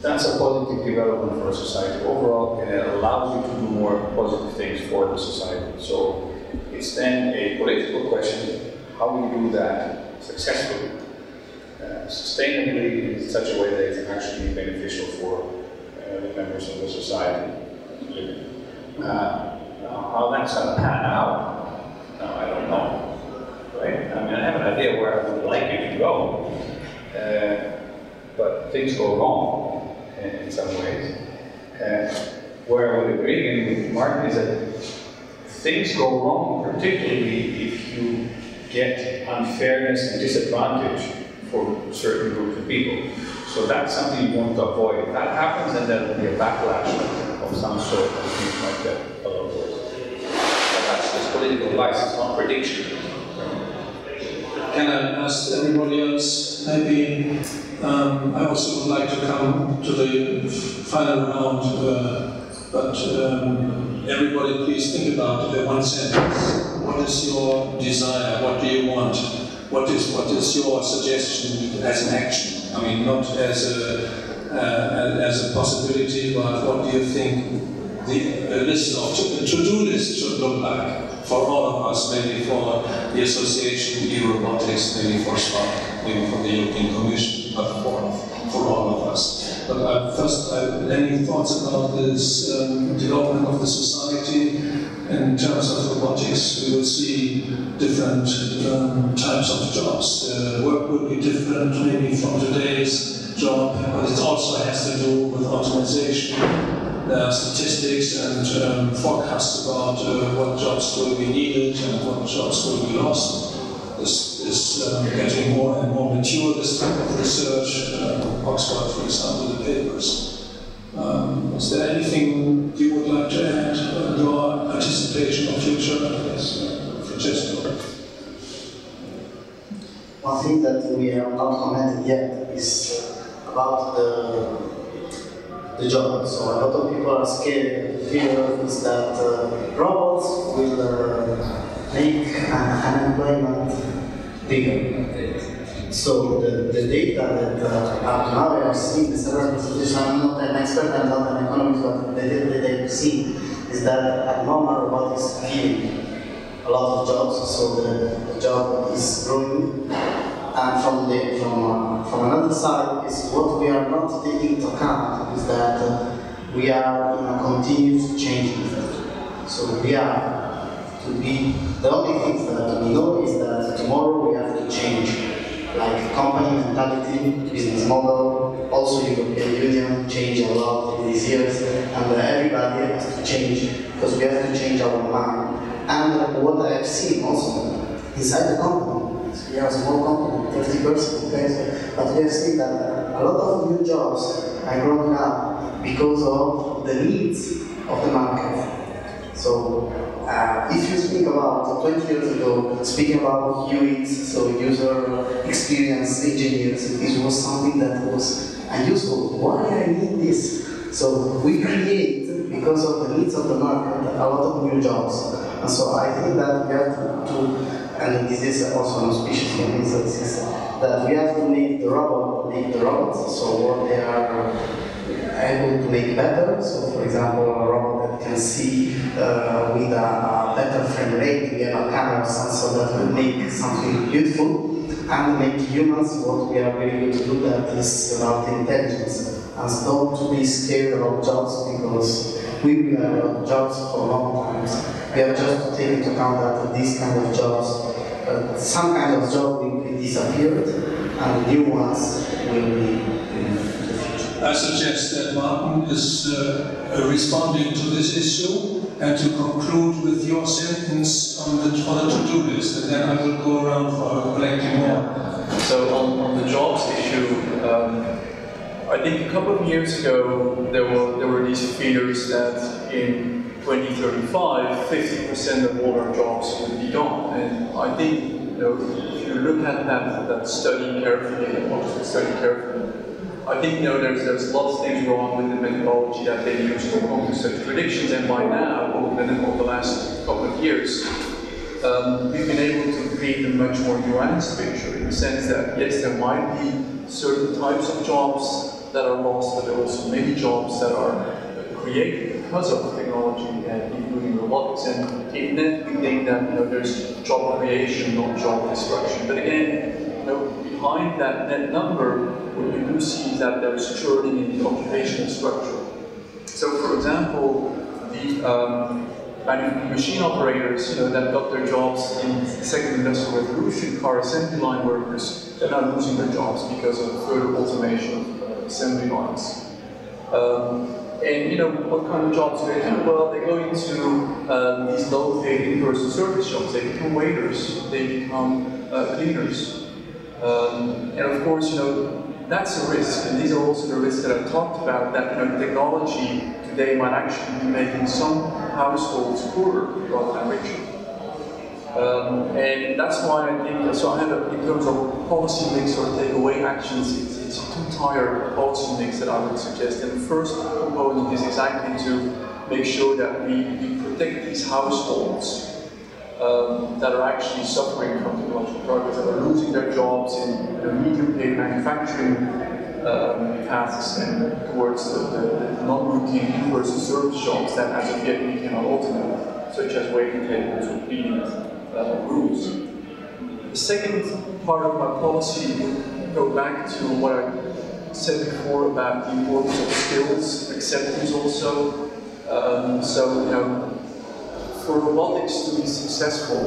that's a positive development for society overall, and it allows you to do more positive things for the society. So it's then a political question, how we do that successfully, sustainably, in such a way that it's actually beneficial for the members of the society. How that's going to pan out, I don't know, right? I mean, I have an idea where I would like it to go, but things go wrong in some ways. Where I would agree with Martin is that things go wrong, particularly if you get unfairness and disadvantage for certain groups of people. So that's something you want to avoid. If that happens, then there will be a backlash of some sort, and things like that. But that's just political advice, it's not prediction. Can I ask everybody else? Maybe I also would like to come to the final round, everybody please think about it in one sentence. What is your desire? What do you want? What is your suggestion as an action? I mean, not as a possibility, but what do you think the list of to-do list should look like for all of us? Maybe for the association, E-Robotics, maybe for SPAR, maybe for the European Commission, but for all of us. But first, any thoughts about this development of the society? In terms of robotics, we will see different types of jobs. Work will be different maybe from today's job, but it also has to do with optimization. There are statistics and forecasts about what jobs will be needed and what jobs will be lost. This is getting more and more mature, this type of research. Oxford, for example, the papers. Is there anything you would like to add on your anticipation of future? Francesco. One thing that we have not commented yet is about the job. So a lot of people are scared. The fear is that robots will make unemployment bigger. So the data that now I have seen, the several presentations, I'm not an expert, I'm not an economist, but the data that I have seen is that at normal robotics give a lot of jobs, so the job is growing. And from another side is what we are not taking into account is that we are in a continuous changing field. So we are to be, the only thing that we know is that tomorrow we have to change. Like company mentality, business model, also European Union changed a lot in these years, and everybody has to change because we have to change our mind. And what I have seen also inside the company, we have a small company, 30 persons, okay, but we have seen that a lot of new jobs are growing up because of the needs of the market. So, if you speak about 20 years ago, speaking about UX, so user experience engineers, it was something that was unusual. Why I need this? So we create, because of the needs of the market, a lot of new jobs. And so I think that we have to and this is also an auspicious thing, so this is that we have to make the robots, so what they are able to make better. So for example, a robot that can see with a better frame rate, we have a camera sensor that will make something beautiful and make humans what we are very good to do, that is about intelligence. And so not to be scared about jobs, because we will have jobs for long times. We have just to take into account that these kind of jobs, some kind of job will be disappeared and new ones will be. I suggest that Martin is responding to this issue and to conclude with your sentence on the to-do list, and then I will go around for collecting more. So on the jobs issue, I think a couple of years ago there were these fears that in 2035, 50% of all our jobs would be gone, and I think if you look at that study carefully, I think there's lots of things wrong with the methodology that they use to come to such predictions, and by now, over the last couple of years, we've been able to create a much more nuanced picture in the sense that, yes, there might be certain types of jobs that are lost, but there are also many jobs that are created because of technology, and including robotics. And in that, we think that there's job creation, not job destruction. But again, behind that number, what we do see is that there is churning in the occupational structure. So, for example, the machine operators, that got their jobs in the second industrial revolution, car assembly line workers, they're now losing their jobs because of further automation of assembly lines. And what kind of jobs do they do? Well, they go into these low-paid in-person service jobs. They become waiters. They become cleaners. And of course, that's a risk. And these are also the risks that I talked about. That technology today might actually be making some households poorer rather than richer. And that's why I think. So I had, in terms of policy mix or takeaway actions, it's a two-tier policy mix that I would suggest. And the first component is exactly to make sure that we protect these households that are actually suffering from technological progress, that are losing their jobs in medium-paid manufacturing tasks and towards the non-routine in-person service jobs that, as of yet, we cannot automate, such as waiting tables or cleaning rooms. The second part of my policy would go back to what I said before about the importance of skills, acceptance also. So, for robotics to be successful,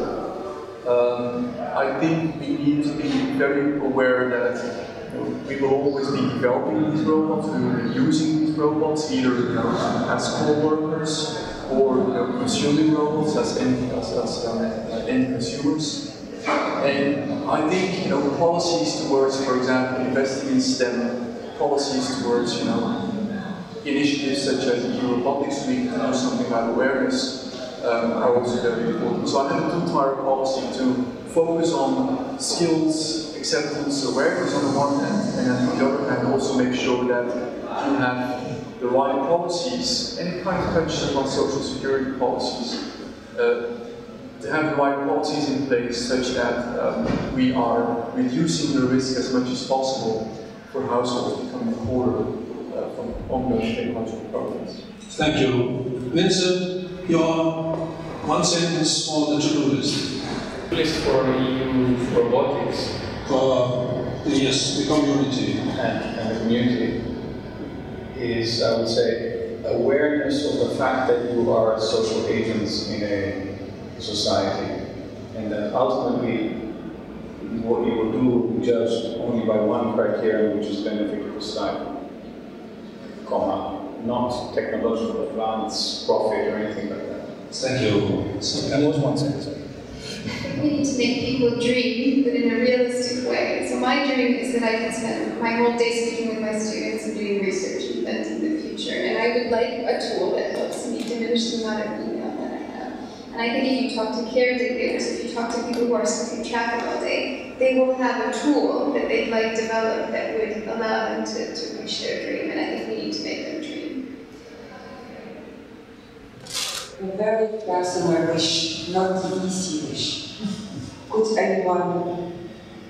I think we need to be very aware that we will always be developing these robots, we will be using these robots, either as co-workers or consuming robots as end consumers. And I think policies towards, for example, investing in STEM, policies towards initiatives such as the EU Robotics Week to do something about awareness are also very important. So I have a two-tier policy to focus on skills, acceptance, awareness on the one hand, and then on the other hand also make sure that you have the right policies, and it kind of touches on social security policies. To have the right policies in place such that we are reducing the risk as much as possible for households becoming poorer from ongoing technological progress. Thank you. Vincent, your one sentence on the to-do list. List for EU robotics. For the community. And the community is, I would say, awareness of the fact that you are social agents in a society, and that ultimately what you will do will be judged only by one criterion, which is benefit of society, not technological advance, profit, or anything like that. Thank you. So that was one sentence. I think we need to make people dream, but in a realistic way. So my dream is that I can spend my whole day speaking with my students and doing research and inventing the future, and I would like a tool that helps me diminish the amount of email. And I think if you talk to caretakers, if you talk to people who are stuck in traffic all day, they will have a tool that they'd like developed that would allow them to reach their dream, and I think we need to make them dream. A very personal wish, not the easy wish. Could anyone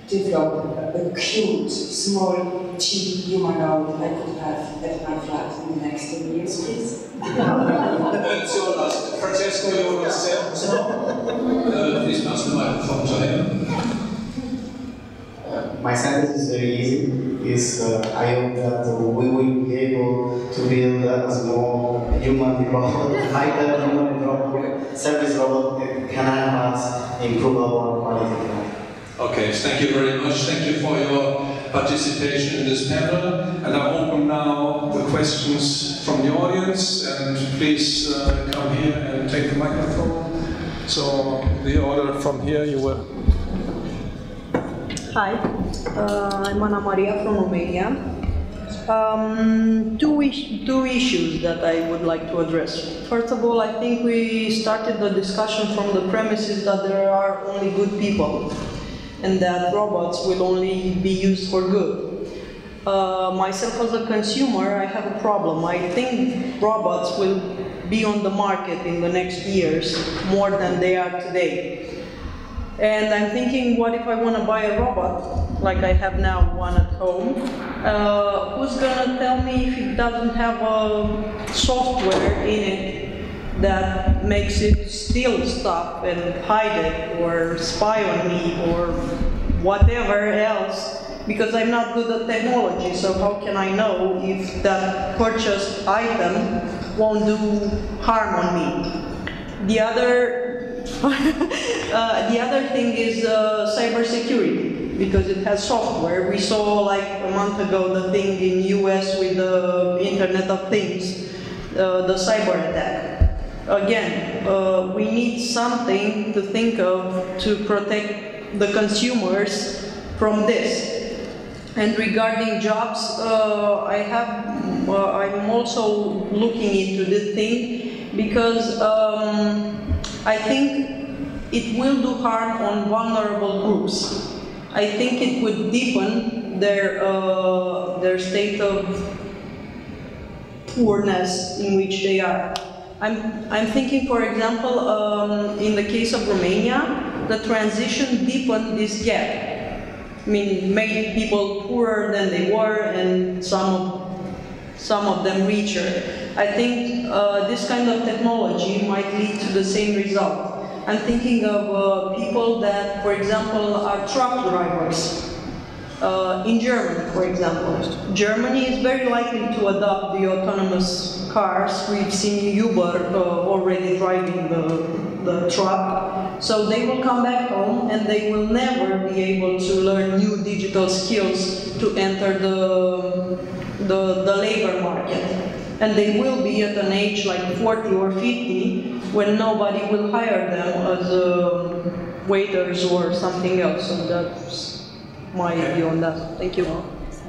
develop a cute, small, cheap humanoid I could have at my flat in the next 10 years, please? That's your last. Francesco, you want to say something? Please pass the microphone to him. My sentence is very easy. I hope that we will be able to build a small human robot, either human robot, service robot that can help us improve our quality of life. Okay, thank you very much. Thank you for your participation in this panel, and I open now the questions from the audience, and please come here and take the microphone. So the order from here, you will. Hi, I'm Ana Maria from Romania. Two issues that I would like to address. First of all, I think we started the discussion from the premises that there are only good people, and that robots will only be used for good. Myself as a consumer, I have a problem. I think robots will be on the market in the next years more than they are today. And I'm thinking, what if I want to buy a robot, like I have now one at home? Who's gonna tell me if it doesn't have a software in it that makes it steal stuff and hide it or spy on me or whatever else, because I'm not good at technology, so how can I know if that purchased item won't do harm on me? The other thing is cybersecurity, because it has software. We saw like a month ago the thing in US with the Internet of Things, the cyber attack. Again, we need something to think of to protect the consumers from this. And regarding jobs, I'm also looking into this thing because I think it will do harm on vulnerable groups. I think it would deepen their state of poorness in which they are. I'm thinking, for example, in the case of Romania, the transition deepened this gap. I mean, made people poorer than they were, and some of them richer. I think this kind of technology might lead to the same result. I'm thinking of people that, for example, are truck drivers in Germany, for example. Germany is very likely to adopt the autonomous cars. We've seen Uber already driving the truck. So they will come back home and they will never be able to learn new digital skills to enter the labor market. And they will be at an age like 40 or 50 when nobody will hire them as waiters or something else. So that's my view on that. Thank you.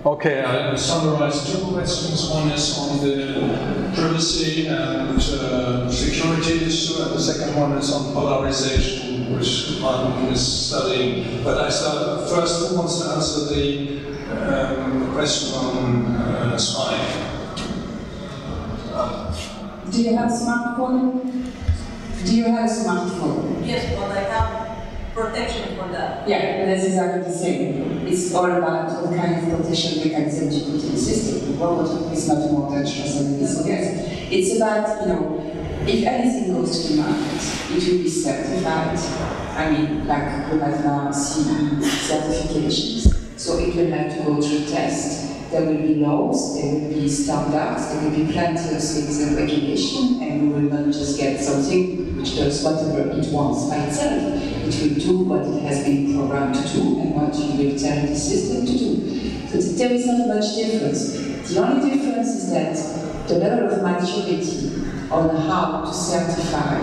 Okay, I will summarize two questions. One is on the privacy and security issue, and the second one is on polarization, which Martin is studying. But I start first. Who wants to answer the question on spying? Do you have a smartphone? Do you have a smartphone? Yes, but I have protection for that. Yeah, that's exactly the same. It's all about what kind of protection mechanism you put in the system. Robotic is much more dangerous than this or that. It's about, you know, if anything goes to the market, it will be certified. I mean, like we have now CE certifications. So it will have to go through tests. There will be laws, there will be standards, there will be plenty of things and regulation, and we will not just get something which does whatever it wants by itself. It will do what it has been programmed to do and what you will tell the system to do. So there is not much difference. The only difference is that the level of maturity on how to certify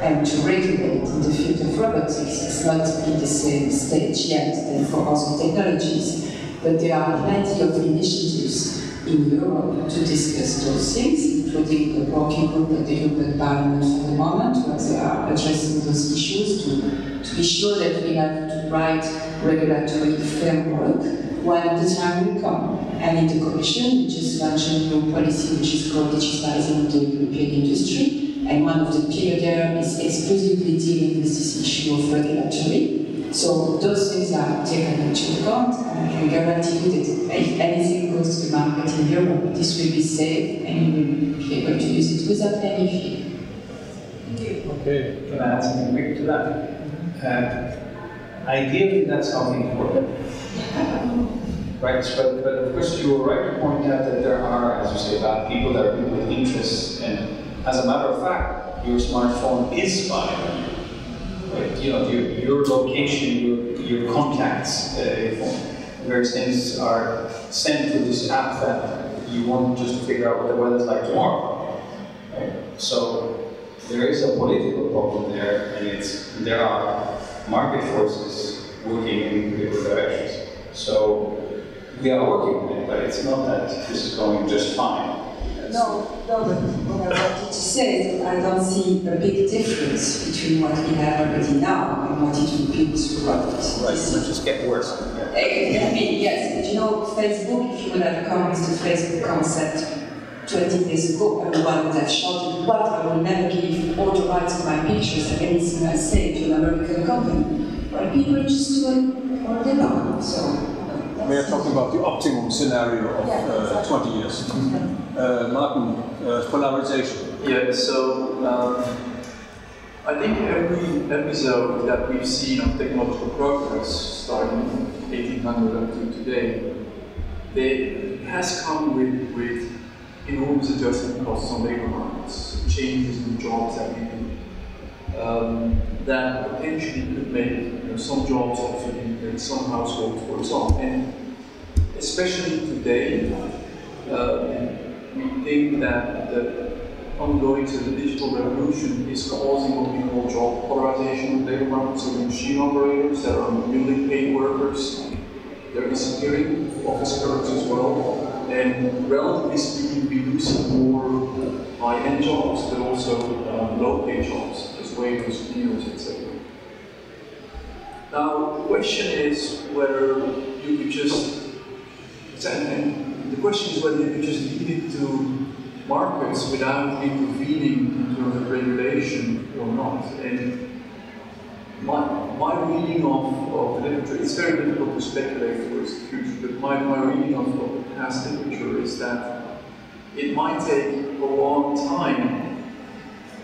and to regulate in the field of robotics is not in the same stage yet than for other technologies. But there are plenty of initiatives in Europe to discuss those things, including the working group at the European Parliament for the moment, where they are addressing those issues to be sure that we have the right regulatory framework when the time will come. And in the Commission, we just launched a new policy which is called digitalizing the European industry, and one of the pillars there is exclusively dealing with this issue of regulatory. So those things are taken into account, and I can guarantee you that if anything goes to the market in Europe, this will be safe and you will be able to use it without any fear. Okay. Can I add something quick to that? Ideally, that's how we work. Right, but of course you were right to point out that there are, as you say, bad people, there are people with interests, and as a matter of fact, your smartphone is spying. You know, your location, your contacts, various things are sent to this app that you want just to figure out what the weather's like tomorrow. Right? So there is a political problem there, and there are market forces working in different directions. So we are working on it, but it's not that this is going just fine. No, but what I wanted to say is that I don't see a big difference between what we have already now and what it will be with robots. Right, it will just get worse. Yeah. I mean, yes, but you know, Facebook, if you would have come with the Facebook concept 20 years ago, everyone would have shouted, what? I will never give all the rights of my pictures and anything I say to an American company. Well, people just do it all day long, so. We are talking about the optimum scenario of 20 years. Mm-hmm. Martin, polarization. Yeah, so I think every episode that we've seen of technological progress, starting from 1800 up to today, it has come with enormous adjustment costs on labor markets, changes in jobs that we that potentially could make some jobs obsolete and some households or some. And especially today, we think that the ongoing digital revolution is causing what we call job polarization of labor markets. So the machine operators that are newly paid workers, they're disappearing, office workers as well. And relatively speaking, we lose more high-end jobs, but also low-paid jobs, as waiters, cleaners, etc. Now, the question is whether you could just, and the question is whether you could just leave it to markets without intervening in terms of regulation or not. And my reading of the literature, it's very difficult to speculate towards the future, but my reading of the past literature is that it might take a long time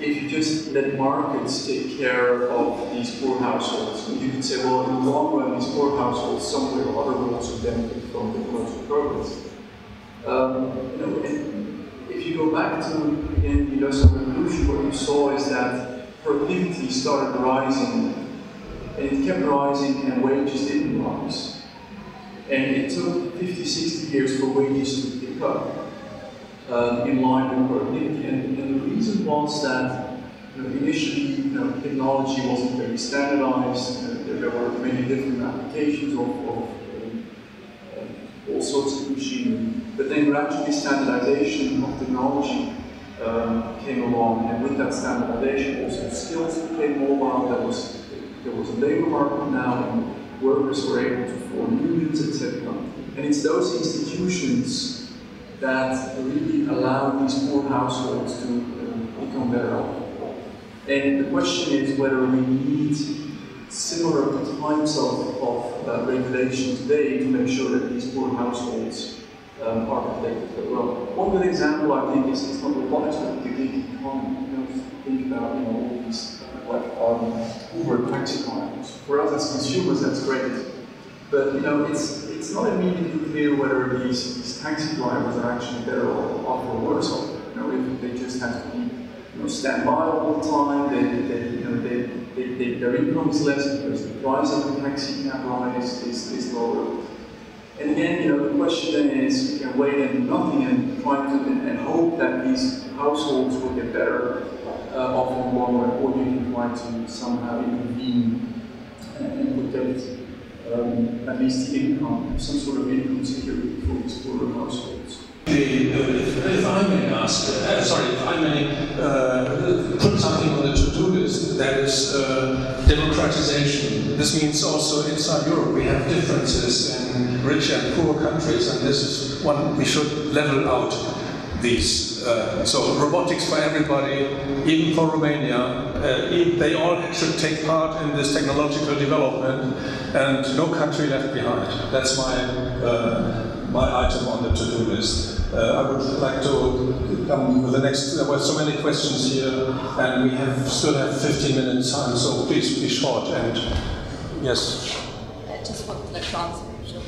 if you just let markets take care of these poor households. And you could say, well, in the long run, these poor households, some way or other, will also benefit from technological progress. If you go back to again, the Industrial Revolution, what you saw is that productivity started rising, and it kept rising, and wages didn't rise. And it took 50, 60 years for wages to pick up in line with productivity. And the reason was that initially technology wasn't very standardized. There were many different applications of all sorts of machinery. But then gradually standardization of technology came along, and with that standardization also skills became mobile. There was a labor market now, and workers were able to form unions, etc. And it's those institutions that really allowed these poor households to become better off. And the question is whether we need similar types of regulation today to make sure that these poor households are protected as well. One good example, I think, is not robotics, but the gig economy. Think about all these Uber taxi drivers. For us as consumers, that's great, but it's not immediately clear whether these taxi drivers are actually better off or worse off. If they just have to be stand by all the time, their income is less because the price of the taxi cab ride is lower. And again, the question then is, you can wait and do nothing and try to and hope that these households will get better off in the long run, or you can try to somehow intervene and protect at least the income, some sort of income security for these poorer households. If I may ask, put something on the to-do list, that is democratization. This means also inside Europe we have differences in rich and poor countries, and this is one we should level out these. So robotics for everybody, even for Romania, they all should take part in this technological development, and no country left behind. That's my item on the to-do list. I would like to come with the next. There were so many questions here, and we still have 15 minutes time, so please be short. And yes. Just one question.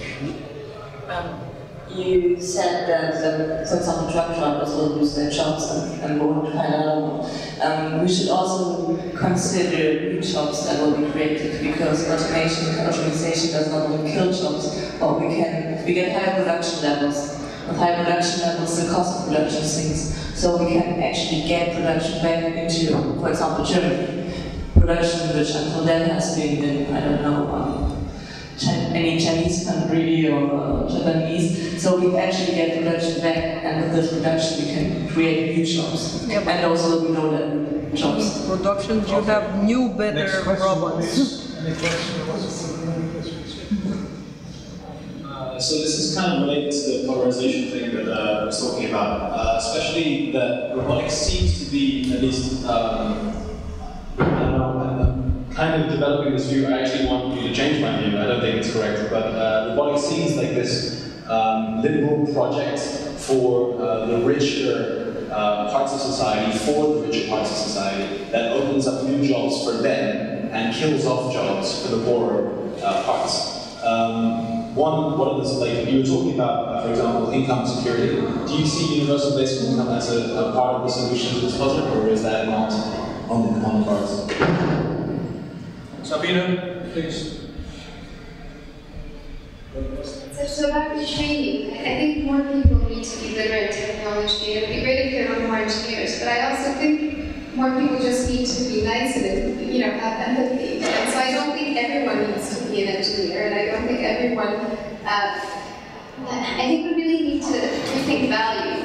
You said that, for example, truck drivers will lose their jobs and won't find out. We should also consider new jobs that will be created, because automation and automatization does not only kill jobs, but we get higher production levels. With high production levels, the cost of production sinks, so we can actually get production back into, for example, Germany. Production which until then has been in, I don't know, any Chinese country or Japanese, so we actually get production back, and with this production we can create new jobs. Yep. And also we know that jobs. In production, you have new, better robots. Any question? So this is kind of related to the polarization thing that I was talking about, especially that robotics seems to be at least kind of developing this view. I actually want you to change my view, I don't think it's correct, but robotics seems like this liberal project for the richer parts of society, for the richer parts of society, that opens up new jobs for them and kills off jobs for the poorer parts. One of this, like you were talking about, for example, income security. Do you see universal basic income as a part of the solution to this puzzle, or is that not? on the cards. Sabine, please. It's about training. I think more people need to be literate in technology. It would be great if there were more engineers, but I also think more people just need to be nice and, you know, have empathy. And so I don't think everyone needs to be an engineer, and I don't think everyone. I think we really need to rethink value.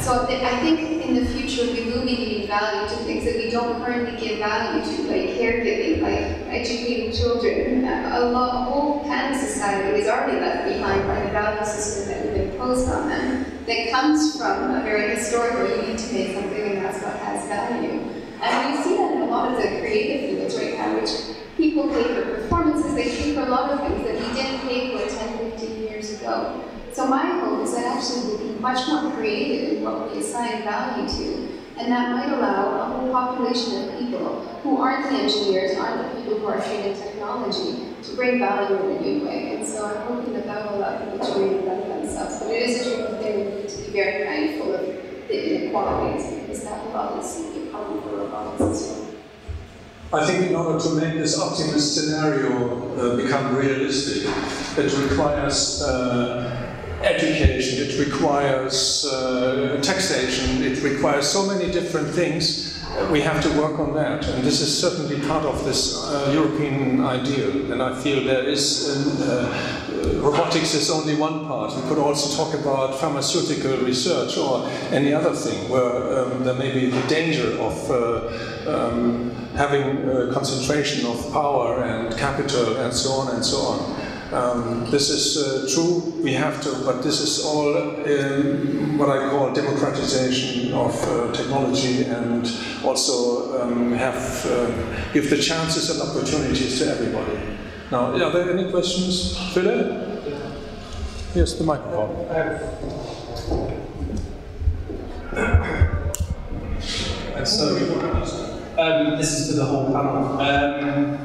So I think in the future we will be giving value to things that we don't currently give value to, like caregiving, like educating children. A whole kind of society is already left behind by the value system that we've imposed on them. That comes from a very historical, you need to make something and that's what has value. And we see that in a lot of the creative fields right now, which people pay for performances, they pay for a lot of things that we didn't pay for 10, 15 years ago. So my hope is that actually we'll be much more creative in what we assign value to, and that might allow a whole population of people who aren't the engineers, aren't the people who are trained in technology, to bring value in a new way. And so I'm hoping that that will allow people to reinvent themselves. But it is a tricky thing, we need to be very mindful of the inequalities, because that will obviously be a problem for robotics as well. I think in order to make this optimist scenario become realistic, it requires education, it requires taxation, it requires so many different things. We have to work on that, and this is certainly part of this European ideal, and I feel there is, robotics is only one part. We could also talk about pharmaceutical research or any other thing where there may be the danger of having a concentration of power and capital and so on and so on. This is true, we have to, but this is all what I call democratization of technology, and also give the chances and opportunities to everybody. Now, are there any questions? Philip? Yes, the microphone. This is for the whole panel.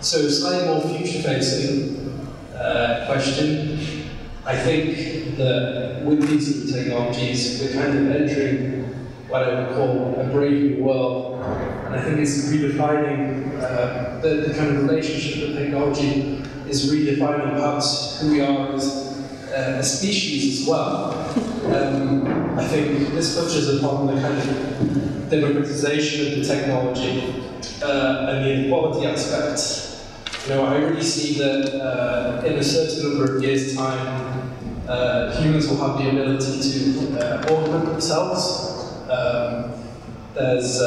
So slightly more future-facing question. I think that with these new technologies, we're kind of entering what I would call a brave new world, and I think it's redefining the kind of relationship that technology is redefining perhaps who we are as a species as well. I think this touches upon the kind of democratization of the technology and the inequality aspects. You know, I really see that in a certain number of years' time, humans will have the ability to augment themselves. There's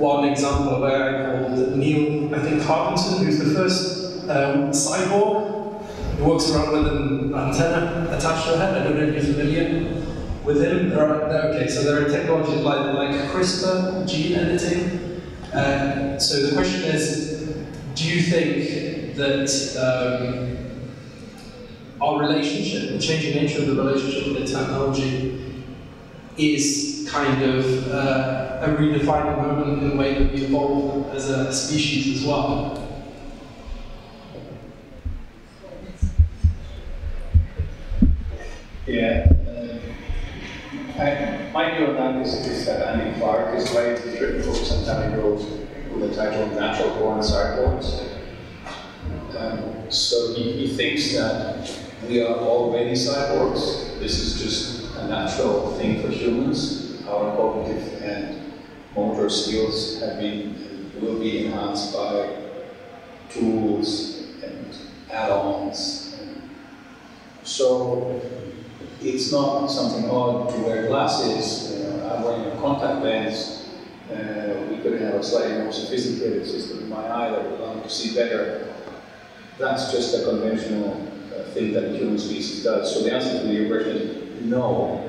one example of AI called Neil, I think, Carpenter, who's the first cyborg who walks around with an antenna attached to her head. I don't know if you're familiar with him. There are technologies like CRISPR, gene editing. So the question is, do you think that our relationship, the changing nature of the relationship with technology, is kind of a redefining moment in the way that we evolve as a species as well? Yeah. My view on that is that Andy Clark is right, he's written books on Danny Rose, the title Natural Born Cyborgs. So he thinks that we are already cyborgs. This is just a natural thing for humans. Our cognitive and motor skills have been, will be enhanced by tools and add-ons. So it's not something odd to wear glasses. I'm wearing a contact lens. We could have a slightly more sophisticated system in my eye that would allow me to see better. That's just a conventional thing that the human species does. So the answer to the question is no.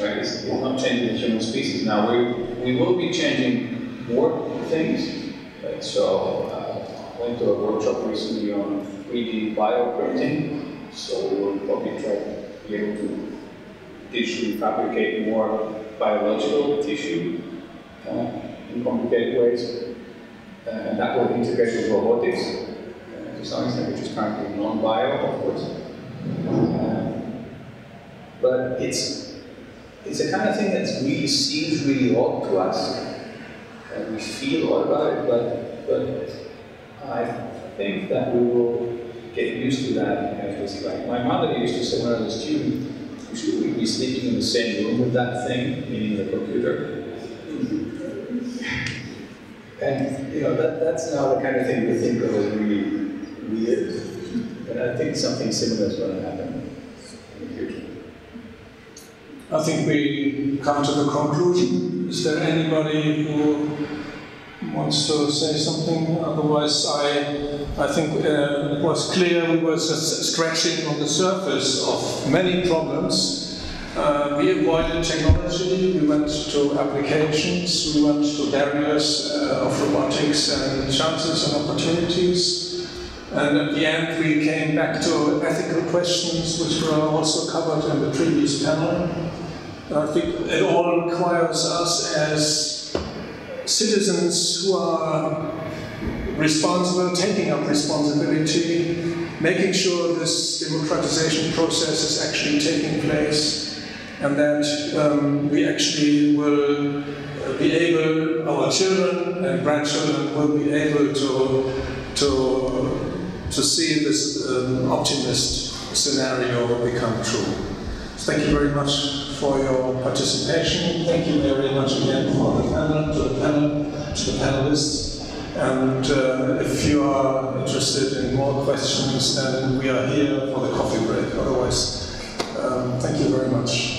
Right? It's not changing the human species. Now, we will be changing more things. Right? So I went to a workshop recently on 3D bioprinting. So we will probably try to be able to digitally fabricate more biological tissue in complicated ways, and that will integrate with robotics to some extent, which is currently non-bio, of course. But it's a kind of thing that really seems really odd to us, we feel all right, but I think that we will get used to that. My mother used to say when I was a student, you should really be sleeping in the same room with that thing, meaning the computer. And you know, that's now the kind of thing we think of as really weird. And I think something similar is going to happen in the future. I think we come to the conclusion. Is there anybody who wants to say something? Otherwise, I think it was clear we were just scratching on the surface of many problems. We avoided technology, we went to applications, we went to barriers of robotics and chances and opportunities. And at the end we came back to ethical questions which were also covered in the previous panel. I think it all requires us as citizens who are responsible, taking up responsibility, making sure this democratization process is actually taking place. And that we actually will be able, our children and grandchildren will be able to see this optimist scenario become true. Thank you very much for your participation. Thank you very much again for the panel, to the panelists. And if you are interested in more questions, then we are here for the coffee break. Otherwise, thank you very much.